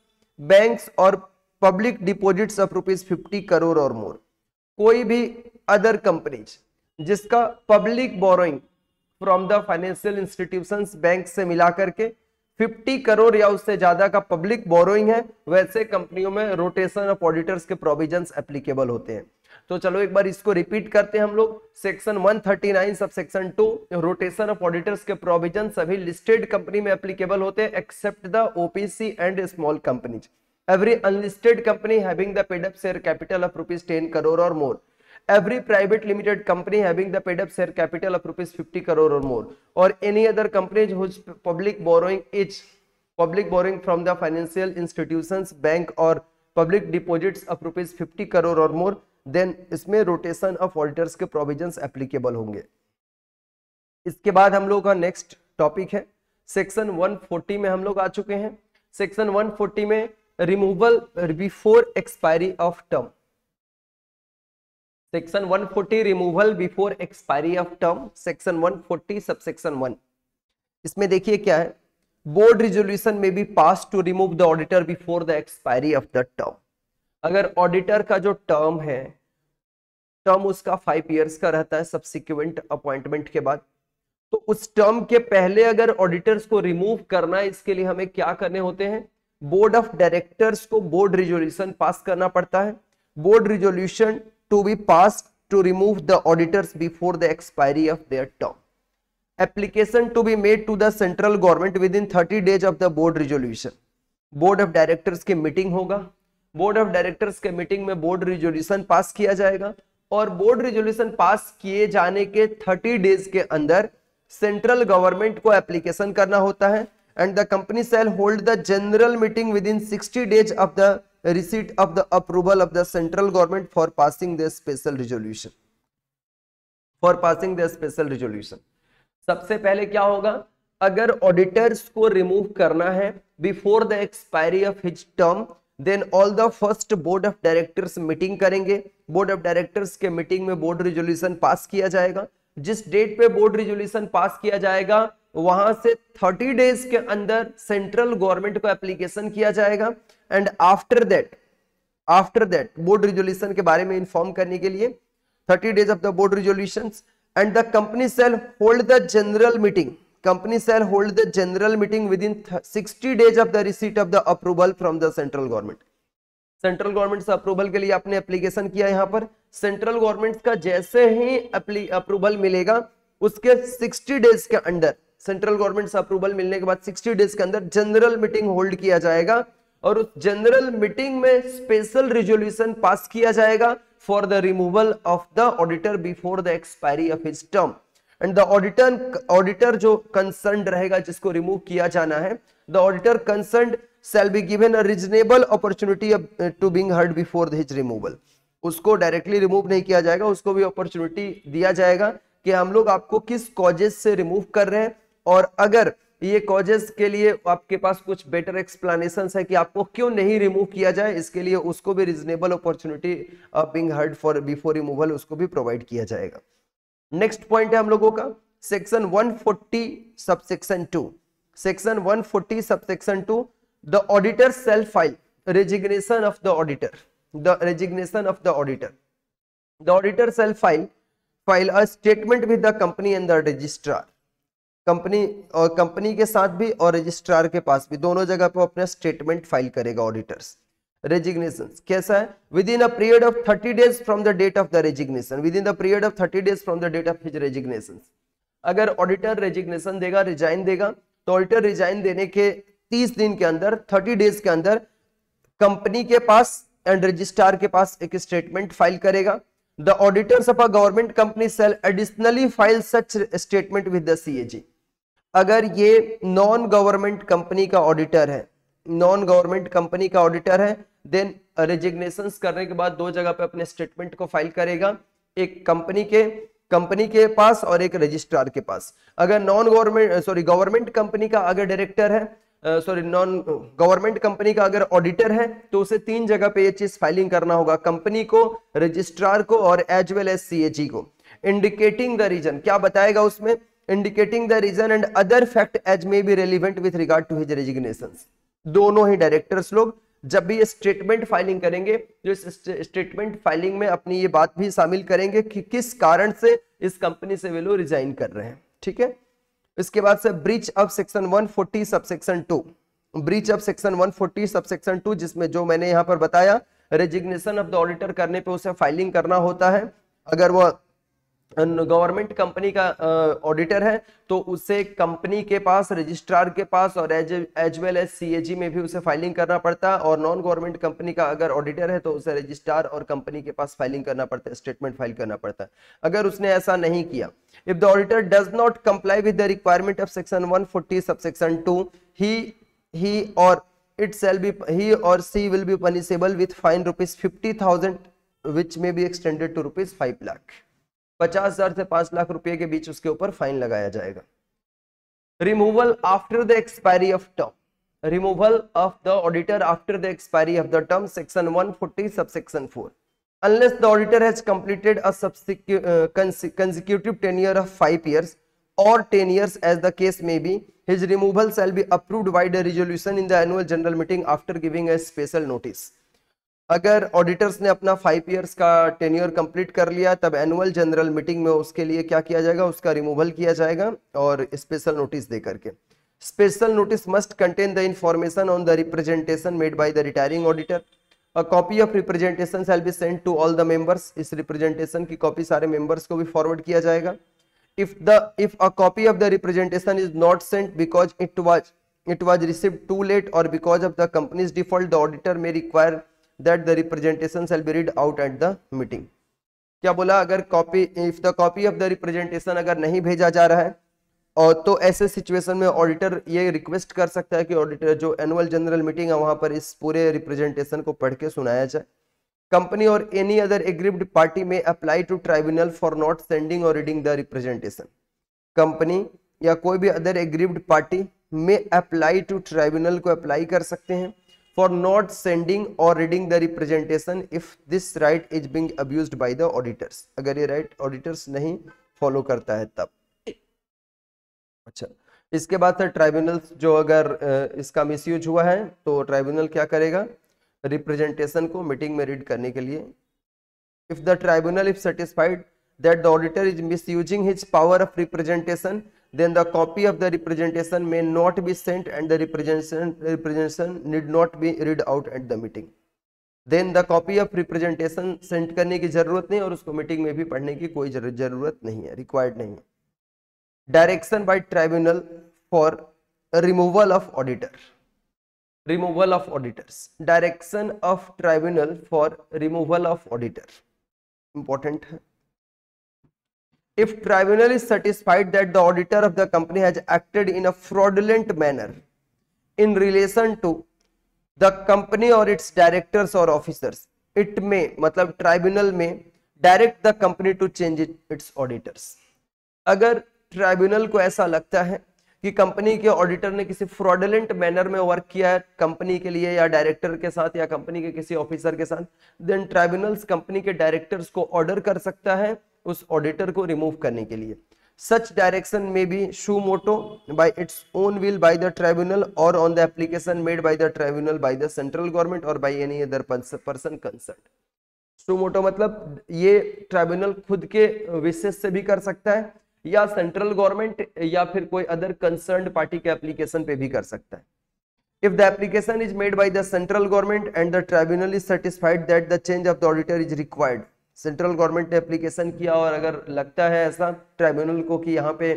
banks और public deposits of rupees fifty crore और more. कोई भी other companies जिसका public borrowing from the financial institutions bank से मिला करके फिफ्टी करोड़ या उससे ज्यादा का पब्लिक बोरोइंग है, वैसे कंपनियों में रोटेशन ऑफ ऑडिटर्स के प्रोविजंस एप्लीकेबल होते हैं। तो चलो एक बार इसको रिपीट करते हैं हम लोग। Section one thirty nine sub section two, rotation of auditors के प्रोविजन सभी लिस्टेड कंपनी में एप्लीकेबल होते हैं except the OPC and small companies. Every unlisted company having the paid up share capital of rupees ten crore और more, every private limited company having the paid up share capital of rupees fifty crore और more, और any other companies whose public borrowing is public borrowing from the financial institutions bank और public deposits of rupees fifty crore और more, then इसमें rotation of auditors के provisions applicable होंगे। इसके बाद हम लोग का नेक्स्ट टॉपिक है सेक्शन वन फोर्टी में हम लोग आ चुके हैं। सेक्शन वन फोर्टी में removal before expiry of term, section one forty removal before expiry of term, section one forty subsection one. इसमें देखिए क्या है, बोर्ड रिजोल्यूशन में be pass to remove the auditor before the expiry of the term. अगर auditor का जो term है, term उसका फाइव इयर्स का रहता है सब्सिक्वेंट अपॉइंटमेंट के बाद, तो उस टर्म के पहले अगर ऑडिटर्स को रिमूव करना है इसके लिए हमें क्या करने होते हैं, बोर्ड ऑफ डायरेक्टर्स को बोर्ड रिजोल्यूशन पास करना पड़ता है। Board resolution to be pass to remove the auditors before the expiry of their term. Application to be made to the central government within thirty days of the board resolution. Board of directors की meeting होगा, board of directors के meeting में board resolution pass किया जाएगा और board resolution पास किए जाने के थर्टी डेज के अंदर सेंट्रल गवर्नमेंट को एप्लीकेशन करना होता है। And the company shall hold the general meeting within sixty days of the receipt of the approval of the central government for passing the special resolution for passing the special resolution. सबसे पहले क्या होगा, अगर auditors को remove करना है before the expiry of his term, then all the first board of directors meeting करेंगे। Board of directors के मीटिंग में बोर्ड रिजोल्यूशन पास किया जाएगा। जिस डेट पे बोर्ड रिजोल्यूशन पास किया जाएगा वहां से थर्टी डेज के अंदर सेंट्रल गवर्नमेंट को एप्लीकेशन किया जाएगा। And after that after that board resolution के बारे में इन्फॉर्म करने के लिए thirty days of the board resolution. And the company shall hold the general meeting company shall hold the general meeting within sixty days of the receipt of the approval from the central government. Central government से approval के लिए आपने application किया, यहाँ पर central government का जैसे ही approval मिलेगा उसके सिक्सटी डेज के अंदर, सेंट्रल गवर्नमेंट से अप्रूवल मिलने के बाद सिक्सटी डेज के अंदर जनरल मीटिंग होल्ड किया जाएगा और उस जनरल मीटिंग में स्पेशल रिजोल्यूशन पास किया जाएगा for the removal of the auditor before the expiry of his term. And the auditor auditor जो कंसर्न्ड रहेगा, जिसको रिमूव किया जाना है, the auditor concerned shall be given a reasonable opportunity to being heard before his removal. उसको directly remove नहीं किया जाएगा, उसको भी अपॉर्चुनिटी दिया जाएगा कि हम लोग आपको किस कॉजेस से रिमूव कर रहे हैं और अगर ये कॉजेस के लिए आपके पास कुछ बेटर एक्सप्लेनेशन है कि आपको क्यों नहीं रिमूव किया जाए, इसके लिए उसको भी reasonable opportunity being heard for before removal उसको भी प्रोवाइड किया जाएगा। नेक्स्ट पॉइंट है हम लोगों का section one forty subsection two. Section one forty subsection two, the auditor shall file resignation of the auditor the resignation of the auditor the auditor shall file file a statement with the company and the registrar. Company और company के साथ भी और registrar के पास भी, दोनों जगह पर अपना स्टेटमेंट फाइल करेगा ऑडिटर्स। रेजिग्नेशन कैसा है, within a period of thirty days from the date of the resignation. Within the period of thirty days from the date of his resignation. अगर ऑडिटर रेजिग्नेशन देगा, resign देगा, तो auditor resign देने के तीस दिन के अंदर, थर्टी डेज के अंदर कंपनी के पास एंड रजिस्ट्रार के पास एक स्टेटमेंट फाइल करेगा। The auditors of a government company shall additionally file such statement with the CAG. अगर ये नॉन गवर्नमेंट कंपनी का ऑडिटर है नॉन गवर्नमेंट कंपनी का ऑडिटर है देन रेजिग्नेशंस करने के बाद दो जगह पे अपने स्टेटमेंट को फाइल करेगा, एक कंपनी के कंपनी के पास और एक रजिस्ट्रार के पास। अगर non government sorry government company का अगर डायरेक्टर है सॉरी नॉन गवर्नमेंट कंपनी का अगर ऑडिटर है तो उसे तीन जगह पे ये चीज फाइलिंग करना होगा, कंपनी को, रजिस्ट्रार को और एज वेल एज सीएजी को। इंडिकेटिंग द रीजन, क्या बताएगा उसमें, indicating the reason and other fact as may be relevant with regard to his resignations. दोनों ही डायरेक्टर्स लोग जब भी ये स्टेटमेंट फाइलिंग करेंगे तो इस स्टेटमेंट फाइलिंग में अपनी ये बात भी शामिल करेंगे कि किस कारण से इस कंपनी से वे लोग रिजाइन कर रहे हैं। ठीक है, इसके बाद से breach of section one forty subsection two. Breach of section one forty subsection two, जिसमें जो मैंने यहाँ पर बताया रेजिग्नेशन ऑफ द ऑडिटर करने पे उसे फाइलिंग करना होता है। अगर वह गवर्नमेंट कंपनी का ऑडिटर uh, है तो उसे कंपनी के पास, रजिस्ट्रार के पास और as as well as CAG में भी उसे फाइलिंग करना पड़ता है। और नॉन गवर्नमेंट कंपनी का अगर ऑडिटर है तो उसे रजिस्ट्रार और कंपनी के पास फाइलिंग करना पड़ता है, स्टेटमेंट फाइल करना पड़ता है। अगर उसने ऐसा नहीं किया, if the auditor does not comply with the requirement of section one forty subsection two, he he और इट शैल बी ही और she will be punishable with fine rupees fifty thousand which may be extended to rupees five lakh. पचास हजार से पांच लाख रुपए के बीच उसके ऊपर फाइन लगाया जाएगा। Removal after the expiry of term removal of the auditor after the expiry of the term, section one forty subsection four. Unless the auditor has completed a consecutive tenure of five years और ten years as the case may be, his removal shall be approved by the resolution in the annual general meeting after giving a special notice. अगर auditors ने अपना five years का tenure complete कर लिया तब annual general meeting में उसके लिए क्या किया जाएगा, उसका रिमूवल किया जाएगा और स्पेशल नोटिस दे करके। Special notice must contain the information on the representation made by the retiring auditor. A copy of representation shall be sent to all the members. इस representation की copy सारे members को भी forward किया जाएगा. If the if a copy of the representation is not sent because it was it was received too late or because of the company's default, the auditor may require that the representation shall be read out at the meeting. क्या बोला? अगर copy if the copy of the representation अगर नहीं भेजा जा रहा है और तो ऐसे सिचुएशन में ऑडिटर ये रिक्वेस्ट कर सकता है कि ऑडिटर जो एनुअल जनरल मीटिंग है वहां पर इस पूरे रिप्रेजेंटेशन को पढ़ के सुनाया जाए. कंपनी और any other aggrieved party may apply to tribunal for not sending और रीडिंग द रिप्रेजेंटेशन. कंपनी या कोई भी other aggrieved party may apply to tribunal को अप्लाई कर सकते हैं for not sending or reading the representation if this right is being abused by the auditors. अगर ये right auditors नहीं follow करता है तब. अच्छा, इसके बाद सर ट्राइब्यूनल जो अगर इसका मिसयूज हुआ है तो ट्राइब्यूनल क्या करेगा? रिप्रेजेंटेशन को मीटिंग में रीड करने के लिए. If the tribunal if satisfied that the auditor is misusing his power of representation then the copy of the representation may not be sent and the representation representation need not be read out at the meeting. Then the copy of representation sent करने की जरूरत नहीं और उसको meeting में भी पढ़ने की कोई जरूरत नहीं है, required नहीं है. Direction by tribunal for removal of auditor, removal of auditors. Direction of tribunal for removal of auditor important है. If tribunal is satisfied that the auditor of the company has acted in a fraudulent manner in relation to the company or its directors or officers, it may, मतलब tribunal में direct the company to change it, its auditors. अगर tribunal को ऐसा लगता है कि company के auditor ने किसी fraudulent manner में work किया है company के लिए या director के साथ या company के किसी officer के साथ, then tribunals company के directors को order कर सकता है उस ऑडिटर को रिमूव करने के लिए. सच डायरेक्शन में भी suo motu by its own will by the tribunal और on the application made by the tribunal by the central government और by any other person concern. Suo motu मतलब ये ट्राइब्यूनल खुद के विशेष से भी कर सकता है या सेंट्रल गवर्नमेंट या फिर कोई अदर कंसर्न पार्टी के एप्लीकेशन पे भी कर सकता है. If the application is made by the central government and the tribunal is satisfied that the change of the auditor is required. Central government ने एप्लीकेशन किया और अगर लगता है ऐसा ट्राइब्यूनल को कि यहाँ पे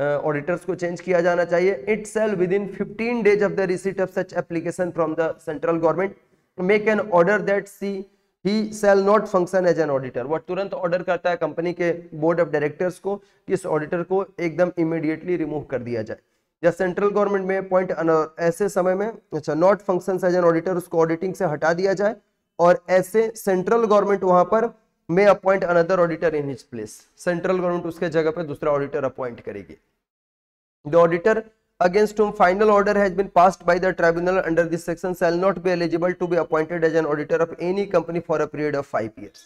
ऑडिटर्स को चेंज किया जाना चाहिए, it shall within fifteen days of the receipt of such application from the central government make an order that she he shall not function as an auditor. वह तुरंत ऑर्डर करता है company के board of directors को कि इस auditor को एकदम इमीडिएटली रिमूव कर दिया जाए. या सेंट्रल गवर्नमेंट में पॉइंट ऐसे समय में अच्छा not function as an auditor, उसको ऑडिटिंग से हटा दिया जाए और ऐसे सेंट्रल गवर्नमेंट वहाँ पर may appoint another auditor in his place. Central government उसके जगह पे दूसरा ऑडिटर अपॉइंट करेगी. The auditor against whom final order has been passed by the tribunal under this section shall not be eligible to be appointed as an auditor of any company for a period of five years.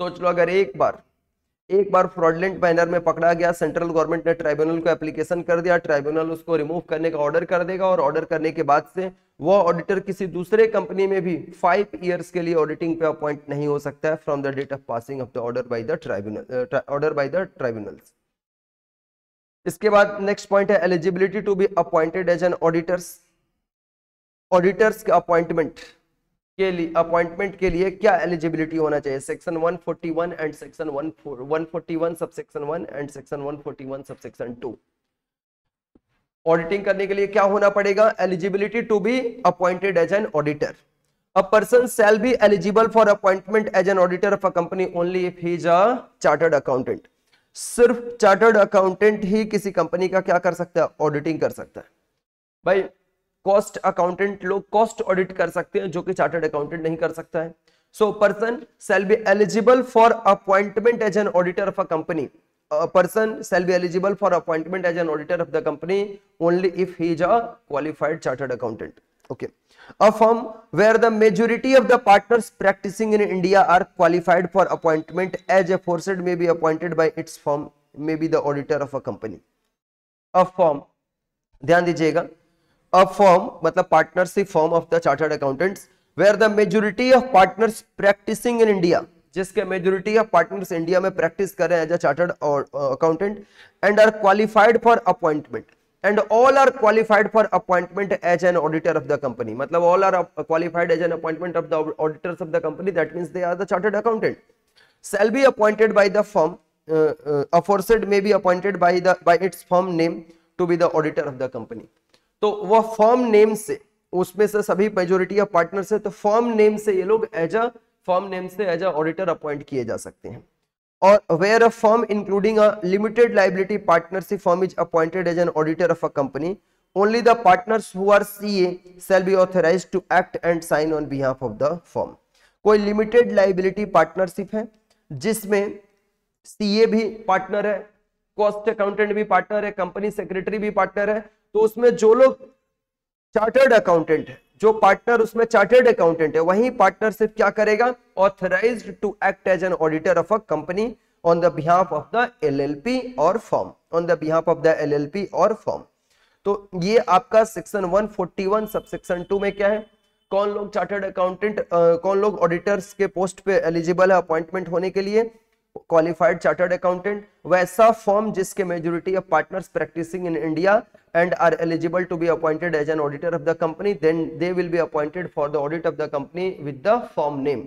सोच लो अगर एक बार एक बार fraudulent manner में पकड़ा गया, central government ने tribunal को एप्लीकेशन कर दिया, ट्राइब्यूनल उसको रिमूव करने का ऑर्डर कर देगा और ऑर्डर करने के बाद से वो ऑडिटर किसी दूसरे कंपनी में भी फाइव इयर्स के लिए ऑडिटिंग पे अपॉइंट नहीं हो सकता है from the date of passing of the order by the tribunal order by the tribunals. इसके बाद नेक्स्ट पॉइंट है eligibility to be appointed as an auditors. Auditors के अपॉइंटमेंट के लिए अपॉइंटमेंट के लिए क्या एलिजिबिलिटी होना चाहिए? Section one forty one and section one forty one sub section one and section one forty one sub section two. Auditing करने के लिए क्या होना पड़ेगा? Eligibility to be appointed as an auditor. A person shall be eligible for appointment as an auditor of a company only if he is a chartered accountant. सिर्फ chartered accountant ही किसी company का क्या कर सकता है? ऑडिटिंग कर सकता है. भाई कॉस्ट अकाउंटेंट लोग कॉस्ट ऑडिट कर सकते हैं जो कि चार्टर्ड अकाउंटेंट नहीं कर सकता है. So person shall be eligible for appointment as an auditor of a company. A person shall be eligible for appointment as an auditor of the company only if he is a qualified chartered accountant. Okay. A firm where the majority of the partners practicing in India are qualified for appointment as aforesaid may be appointed by its firm, may be the auditor of a company. A firm, ध्यान दीजिएगा, a firm मतलब partnership firm of the chartered accountants where the majority of partners practicing in India, जिसके majority of partners India में practice कर रहे हैं as a chartered accountant and are qualified for appointment. and all are qualified for appointment as an auditor of the company. मतलब all are qualified as an appointment of the auditors of the company. That means they are the chartered accountant. Shall be appointed by the firm. Uh, uh, aforesaid may be appointed by the by its firm name to be the auditor of the company. तो वह firm name से उसमें से सभी majority of partners है तो firm name से ये लोग as a firm name से as a auditor appoint किए जा सकते हैं. Or where a firm including a limited liability partnership firm is appointed as an auditor of a company, only the partners who are C A shall be authorized to act and sign on behalf of the firm. कोई limited liability partnership है जिसमें C A भी partner है, cost accountant भी partner है, company secretary भी partner है, तो उसमें जो लोग chartered accountant है, जो पार्टनर उसमें चार्टर्ड अकाउंटेंट है, वही पार्टनरशिप क्या करेगा, authorised to act as an auditor of a company on the behalf of the LLP और firm, on the behalf of the LLP और फर्म. तो ये आपका सेक्शन एक सौ इकतालीस सबसेक्शन टू में क्या है, कौन लोग चार्टर्ड अकाउंटेंट, कौन लोग ऑडिटर्स के पोस्ट पे एलिजिबल है अपॉइंटमेंट होने के लिए, क्वालिफाइड चार्टर्ड अकाउंटेंट, वैसा फर्म जिसके majority of partners practising in India and are eligible to be appointed as an auditor of the company, then they will be appointed for the audit of the company with the firm name,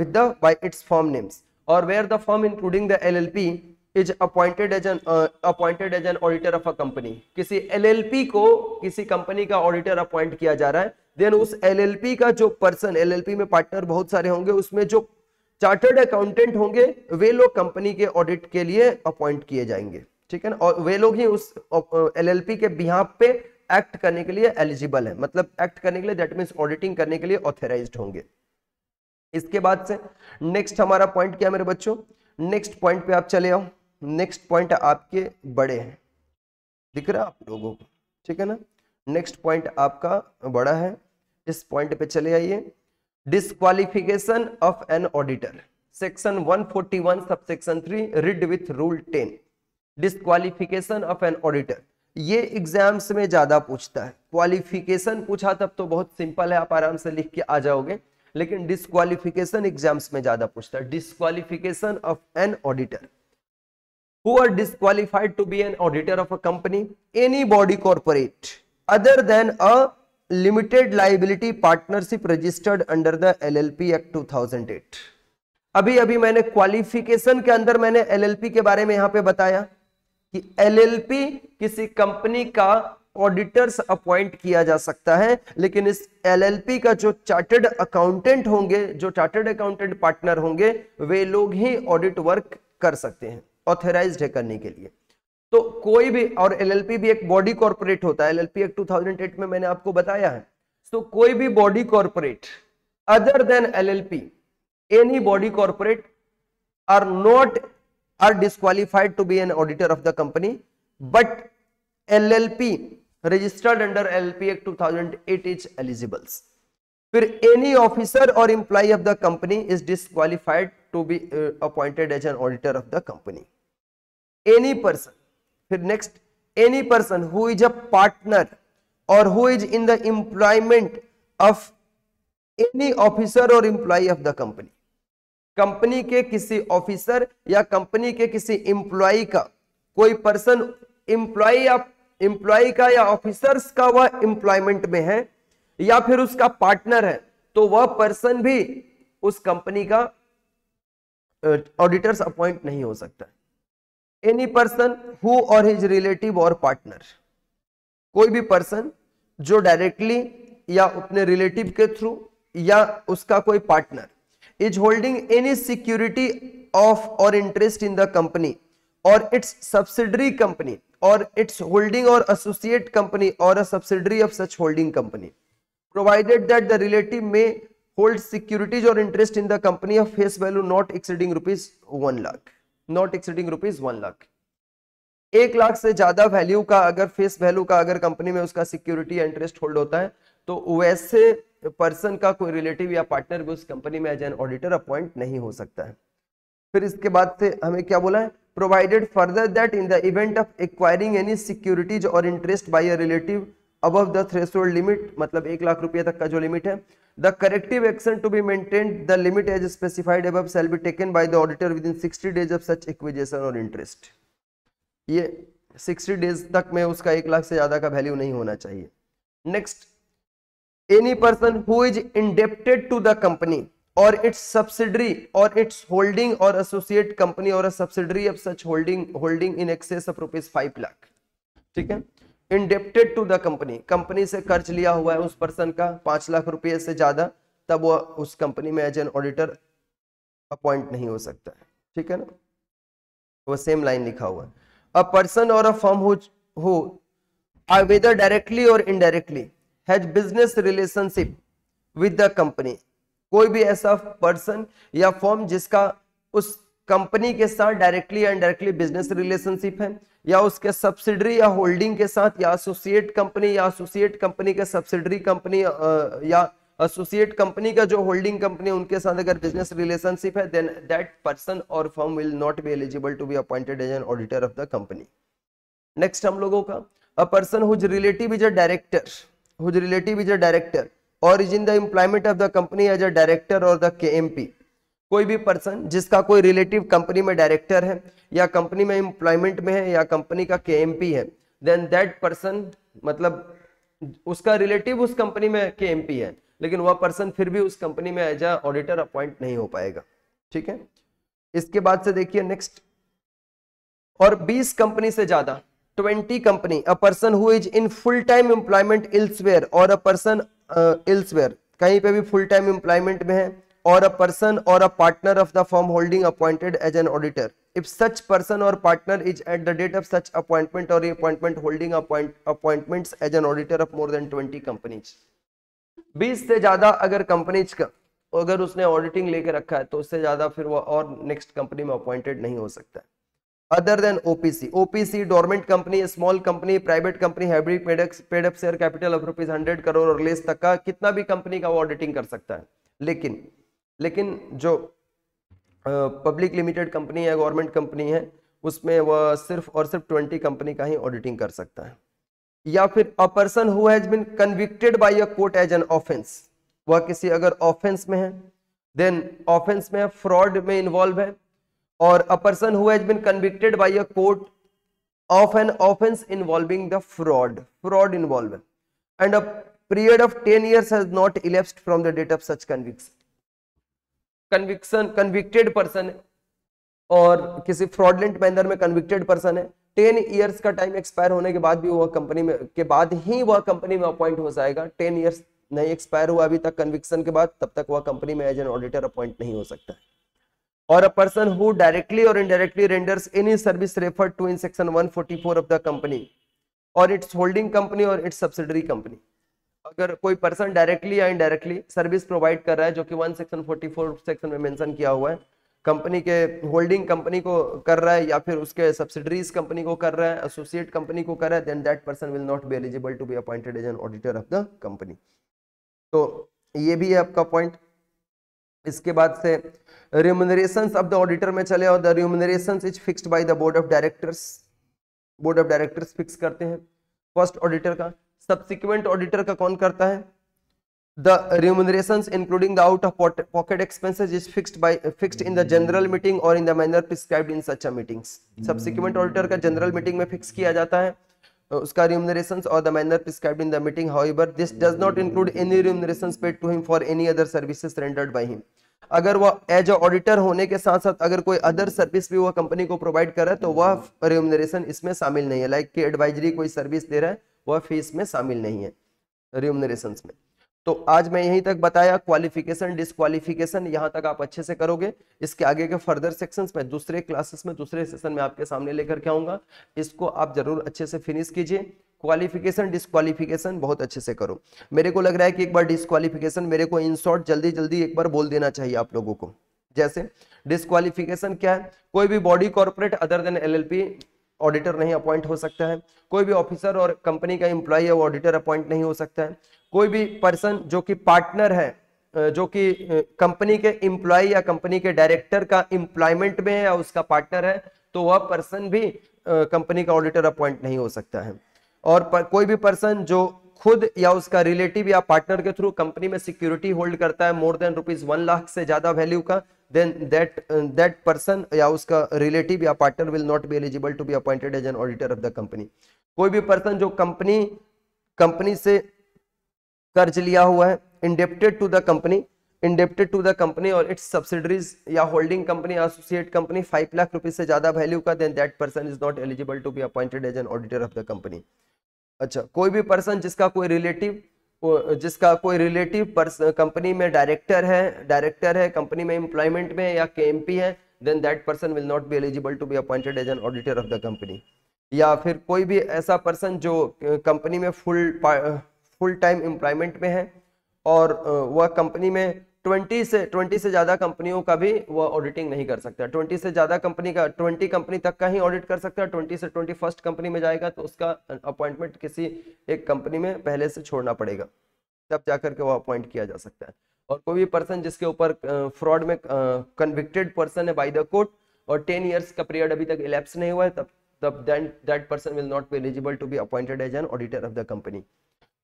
with the by its firm names, or where the firm including the L L P is appointed as an uh, appointed as an auditor of a company. किसी L L P को किसी company का auditor appoint किया जा रहा है, then उस L L P का जो पर्सन, L L P में पार्टनर बहुत सारे होंगे, उसमें जो चार्टर्ड अकाउंटेंट होंगे वे लोग कंपनी के ऑडिट के लिए अपॉइंट किए जाएंगे, ठीक है ना, और वे लोग ही उस एलएलपी के बिहाफ पे एक्ट करने के लिए एलिजिबल है, मतलब एक्ट करने के लिए, दैट मींस ऑडिटिंग करने के लिए ऑथराइज्ड होंगे. इसके बाद से नेक्स्ट हमारा पॉइंट क्या है मेरे बच्चों, नेक्स्ट पॉइंट पे आप चले आओ. नेक्स्ट पॉइंट आपके बड़े हैं, दिख रहा आप लोगों को, ठीक है ना, नेक्स्ट पॉइंट आपका बड़ा है, इस पॉइंट पे चले आइए, disqualification of an auditor, section एक सौ इकतालीस subsection three, read with rule ten. Disqualification of an auditor ये एग्जाम्स में ज्यादा पूछता है. क्वालिफिकेशन पूछा तब तो बहुत सिंपल है, आप आराम से लिख के आ जाओगे, लेकिन डिस्क्वालिफिकेशन एग्जाम्स में ज्यादा पूछता है. Disqualification of an auditor who are disqualified to be an auditor of a company any body corporate other than a limited liability partnership registered under the L L P act two thousand eight. अभी अभी मैंने qualification के अंदर मैंने L L P के बारे में यहाँ पे बताया कि एलएलपी किसी कंपनी का ऑडिटर्स अपॉइंट किया जा सकता है, लेकिन इस एलएलपी का जो चार्टर्ड अकाउंटेंट होंगे, जो चार्टर्ड अकाउंटेंट पार्टनर होंगे, वे लोग ही ऑडिट वर्क कर सकते हैं, ऑथराइज्ड है करने के लिए. तो कोई भी, और एलएलपी भी एक बॉडी कॉर्पोरेट होता है, LLP act two thousand eight में मैंने आपको बताया है. तो कोई भी body corporate other than LLP, any body corporate are not are disqualified to be an auditor of the company, but L L P registered under L L P Act two thousand eight is eligible. Then any officer or employee of the company is disqualified to be uh, appointed as an auditor of the company. Any person. Then next, any person who is a partner or who is in the employment of any officer or employee of the company. Company के किसी officer या company के किसी employ का कोई person employ या employ का या ऑफिसर्स का वह एम्प्लॉयमेंट में है या फिर उसका पार्टनर है, तो वह पर्सन भी उस कंपनी का ऑडिटर्स uh, अपॉइंट नहीं हो सकता. एनी पर्सन हु और हिज रिलेटिव और पार्टनर, कोई भी पर्सन जो डायरेक्टली या अपने रिलेटिव के थ्रू या उसका कोई partner is holding any security of or interest in the company or its subsidiary company or its holding or associate company or a subsidiary of such holding company, provided that the relative may hold securities or interest in the company of face value not exceeding rupees one lakh, not exceeding rupees one lakh. एक लाख से ज्यादा value का अगर face value का अगर company में उसका security या इंटरेस्ट होल्ड होता है तो वैसे पर्सन का कोई रिलेटिव या पार्टनर भी उस कंपनी में एज एन ऑडिटर अपॉइंट नहीं हो सकता है. फिर इसके बाद से हमें क्या बोला है, provided further that in the event of acquiring any securities और interest by a relative above the threshold limit, मतलब एक लाख रुपये तक का जो लिमिट है, the corrective action to be maintained the limit as specified above shall be taken by the auditor within sixty days of such acquisition और interest. ये sixty days तक में उसका एक लाख से ज्यादा का वैल्यू नहीं होना चाहिए। Next, any person who is indebted to the company और इट्स सब्सिडरी और इट्स होल्डिंग और एसोसिएट कंपनी और subsidiary of such holding holding in excess of rupees five lakh. ठीक है, indebted to the company, company से कर्ज लिया हुआ है उस पर्सन का पांच लाख रुपए से ज्यादा, तब वह उस कंपनी में एज एन ऑडिटर अपॉइंट नहीं हो सकता है। ठीक है ना, वो सेम लाइन लिखा हुआ है। अ पर्सन और a firm who whether directly और indirectly has business relationship with the company, कोई भी ऐसा पर्सन या फर्म जिसका उस कंपनी के साथ डायरेक्टली या इनडायरेक्टली बिजनेस रिलेशनशिप है, या उसके सब्सिडरी या होल्डिंग के साथ, या एसोसिएट कंपनी या एसोसिएट कंपनी के सब्सिडरी कंपनी या एसोसिएट कंपनी का जो होल्डिंग कंपनी, उनके साथ अगर बिजनेस रिलेशनशिप है, देन दैट पर्सन और firm will not be eligible to be appointed as an auditor of the company. Next हम लोगों का, a person whose relative is a director whose relative is a director और is in the employment of the company as a director और the K M P, कोई भी person जिसका कोई relative company में डायरेक्टर है या कंपनी में एम्प्लॉयमेंट में है या कंपनी का के एम पी है, देन दैट पर्सन, मतलब उसका रिलेटिव उस कंपनी में के एम पी है, लेकिन वह पर्सन फिर भी उस कंपनी में एज अ ऑडिटर अपॉइंट नहीं हो पाएगा। ठीक है, इसके बाद से देखिए नेक्स्ट, और बीस कंपनी से ज्यादा, twenty company, a person who is in full time employment elsewhere और अ पर्सन एल्सवेयर, कहीं पे भी फुल टाइम एम्प्लॉयमेंट में है, और अ पर्सन और a partner of the firm holding appointed as an auditor if such person or partner is at the date of such appointment or appointment holding appointments as an auditor of more than twenty companies. बीस से ज्यादा अगर companies का अगर उसने auditing लेके रखा है तो उससे ज्यादा फिर वो और नेक्स्ट कंपनी में अपॉइंटेड नहीं हो सकता है। Other than OPC, OPC dormant company, small company, private company, hybrid paid up share capital of rupees hundred crore or less तक का, कितना भी कंपनी का वो ऑडिटिंग कर सकता है। लेकिन लेकिन जो पब्लिक लिमिटेड कंपनी है, गवर्नमेंट कंपनी है, उसमें वह सिर्फ और सिर्फ ट्वेंटी कंपनी का ही ऑडिटिंग कर सकता है। या फिर a person who has been convicted by a court as an offence, वह किसी अगर ऑफेंस में है, देन ऑफेंस में फ्रॉड में इन्वॉल्व है, और a person who has been convicted by a court of an offence involving the fraud fraud involve and a period of ten years has not elapsed from the date of such conviction conviction convicted person है और किसी fraudulent manner में convicted person है, ten years का time expire होने के बाद भी वह कंपनी में के बाद ही वह कंपनी में अपॉइंट हो जाएगा। टेन इयर्स नहीं एक्सपायर हुआ अभी तक कन्विक्शन के बाद, तब तक वह कंपनी में एज एन ऑडिटर अपॉइंट नहीं हो सकता है। और अ पर्सन हु डायरेक्टली और indirectly renders any service referred to in section one forty four of the company और इट्स होल्डिंग कंपनी और इट्स सब्सिडरी कंपनी, अगर कोई पर्सन डायरेक्टली या इनडायरेक्टली सर्विस प्रोवाइड कर रहा है, जो कि one section forty four section में मेंशन किया हुआ है, कंपनी के होल्डिंग कंपनी को कर रहा है या फिर उसके सब्सिडरीज कंपनी को कर रहा है, एसोसिएट कंपनी को कर रहा है, then that person will not be eligible to be appointed as an auditor of the company. तो ये भी है आपका पॉइंट। इसके बाद से रिम्यूनरेशंस ऑफ द ऑडिटर में चले, और the remunerations is fixed by the board of directors, board of directors fix करते हैं फर्स्ट ऑडिटर का। सब्सिक्वेंट ऑडिटर का कौन करता है? The remunerations including the out of pocket expenses is fixed by fixed in the general meeting or in the manner prescribed in such a meetings. Subsequent auditor का general meeting में fix किया जाता है उसका remunerations or the manner prescribed in the meeting. However, this does not include any remunerations paid to him for any other services rendered by him. अगर वह as a auditor होने के साथ साथ अगर कोई अदर सर्विस भी वह कंपनी को प्रोवाइड करे तो वह remuneration इसमें शामिल नहीं है। लाइक कि एडवाइजरी कोई सर्विस दे रहा है वह फीस में शामिल नहीं है remunerations में। तो आज मैं यहीं तक बताया क्वालिफिकेशन डिस्क्वालिफिकेशन, यहाँ तक आप अच्छे से करोगे। इसके आगे के फर्दर सेक्शंस में दूसरे क्लासेस में दूसरे सेशन में आपके सामने लेकर के आऊंगा, इसको आप जरूर अच्छे से फिनिश कीजिए। क्वालिफिकेशन डिस्क्वालिफिकेशन बहुत अच्छे से करो। मेरे को लग रहा है कि एक बार डिस्क्वालिफिकेशन मेरे को इन शॉर्ट जल्दी जल्दी एक बार बोल देना चाहिए आप लोगों को। जैसे डिस्क्वालिफिकेशन क्या है? कोई भी body corporate other than L L P auditor नहीं अपॉइंट हो सकता है, कोई भी ऑफिसर और कंपनी का एम्प्लॉय है वो ऑडिटर अपॉइंट नहीं हो सकता है, कोई भी पर्सन जो कि पार्टनर है जो कि कंपनी के एम्प्लॉय या कंपनी के डायरेक्टर का एम्प्लॉयमेंट में है या उसका पार्टनर है तो वह पर्सन भी कंपनी का ऑडिटर अपॉइंट नहीं हो सकता है। और पर, कोई भी पर्सन जो खुद या उसका रिलेटिव या पार्टनर के थ्रू कंपनी में सिक्योरिटी होल्ड करता है more than rupees one lakh से ज्यादा वैल्यू का, then that uh, that person या उसका रिलेटिव या partner will not be eligible to be appointed as an auditor of the company. कोई भी पर्सन जो कंपनी कंपनी से कर्ज लिया हुआ है, indebted to the company indebted to the company और इट्स सब्सिडरीज या holding company associate company five lakh rupees से ज्यादा वैल्यू का, then that person is not eligible to be appointed as an auditor of the company. अच्छा, कोई भी person जिसका कोई रिलेटिव जिसका कोई रिलेटिव कंपनी में डायरेक्टर है डायरेक्टर है कंपनी में एम्प्लॉयमेंट में या केएमपी है, then that person will not be eligible to be appointed as an auditor of the company. या फिर कोई भी ऐसा पर्सन जो कंपनी में फुल फुल टाइम एम्प्लॉयमेंट में है और वह कंपनी में ट्वेंटी से ट्वेंटी से ज़्यादा कंपनियों का भी वह ऑडिटिंग नहीं कर सकता। ट्वेंटी से ज़्यादा कंपनी का ट्वेंटी कंपनी तक का ही ऑडिट कर सकता है। ट्वेंटी से ट्वेंटी फर्स्ट कंपनी में जाएगा तो उसका अपॉइंटमेंट किसी एक कंपनी में पहले से छोड़ना पड़ेगा, तब जाकर के वह अपॉइंट किया जा सकता है। और कोई भी पर्सन जिसके ऊपर फ्रॉड में कन्विक्टेड पर्सन है बाई द कोर्ट और टेन ईयर्स का पीरियड अभी तक इलेप्स नहीं हुआ है, तब तब then that person will not be eligible to be appointed as an auditor of the company.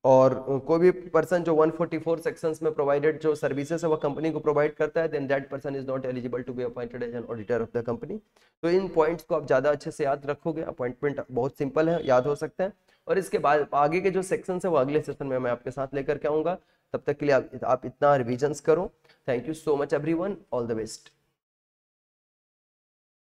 और कोई भी पर्सन जो एक सौ चौवालीस सेक्शंस में प्रोवाइडेड जो सर्विसेज है वह कंपनी को प्रोवाइड करता है, then that person is not eligible to be appointed as an auditor of the company. तो इन पॉइंट्स को आप ज़्यादा अच्छे से याद रखोगे। अपॉइंटमेंट बहुत सिंपल है, याद हो सकता है। और इसके बाद आगे के जो सेक्शंस है वो अगले सेशन में मैं आपके साथ लेकर के आऊँगा। तब तक के लिए आप, आप इतना रिविजन्स करो। Thank you so much everyone, all the best.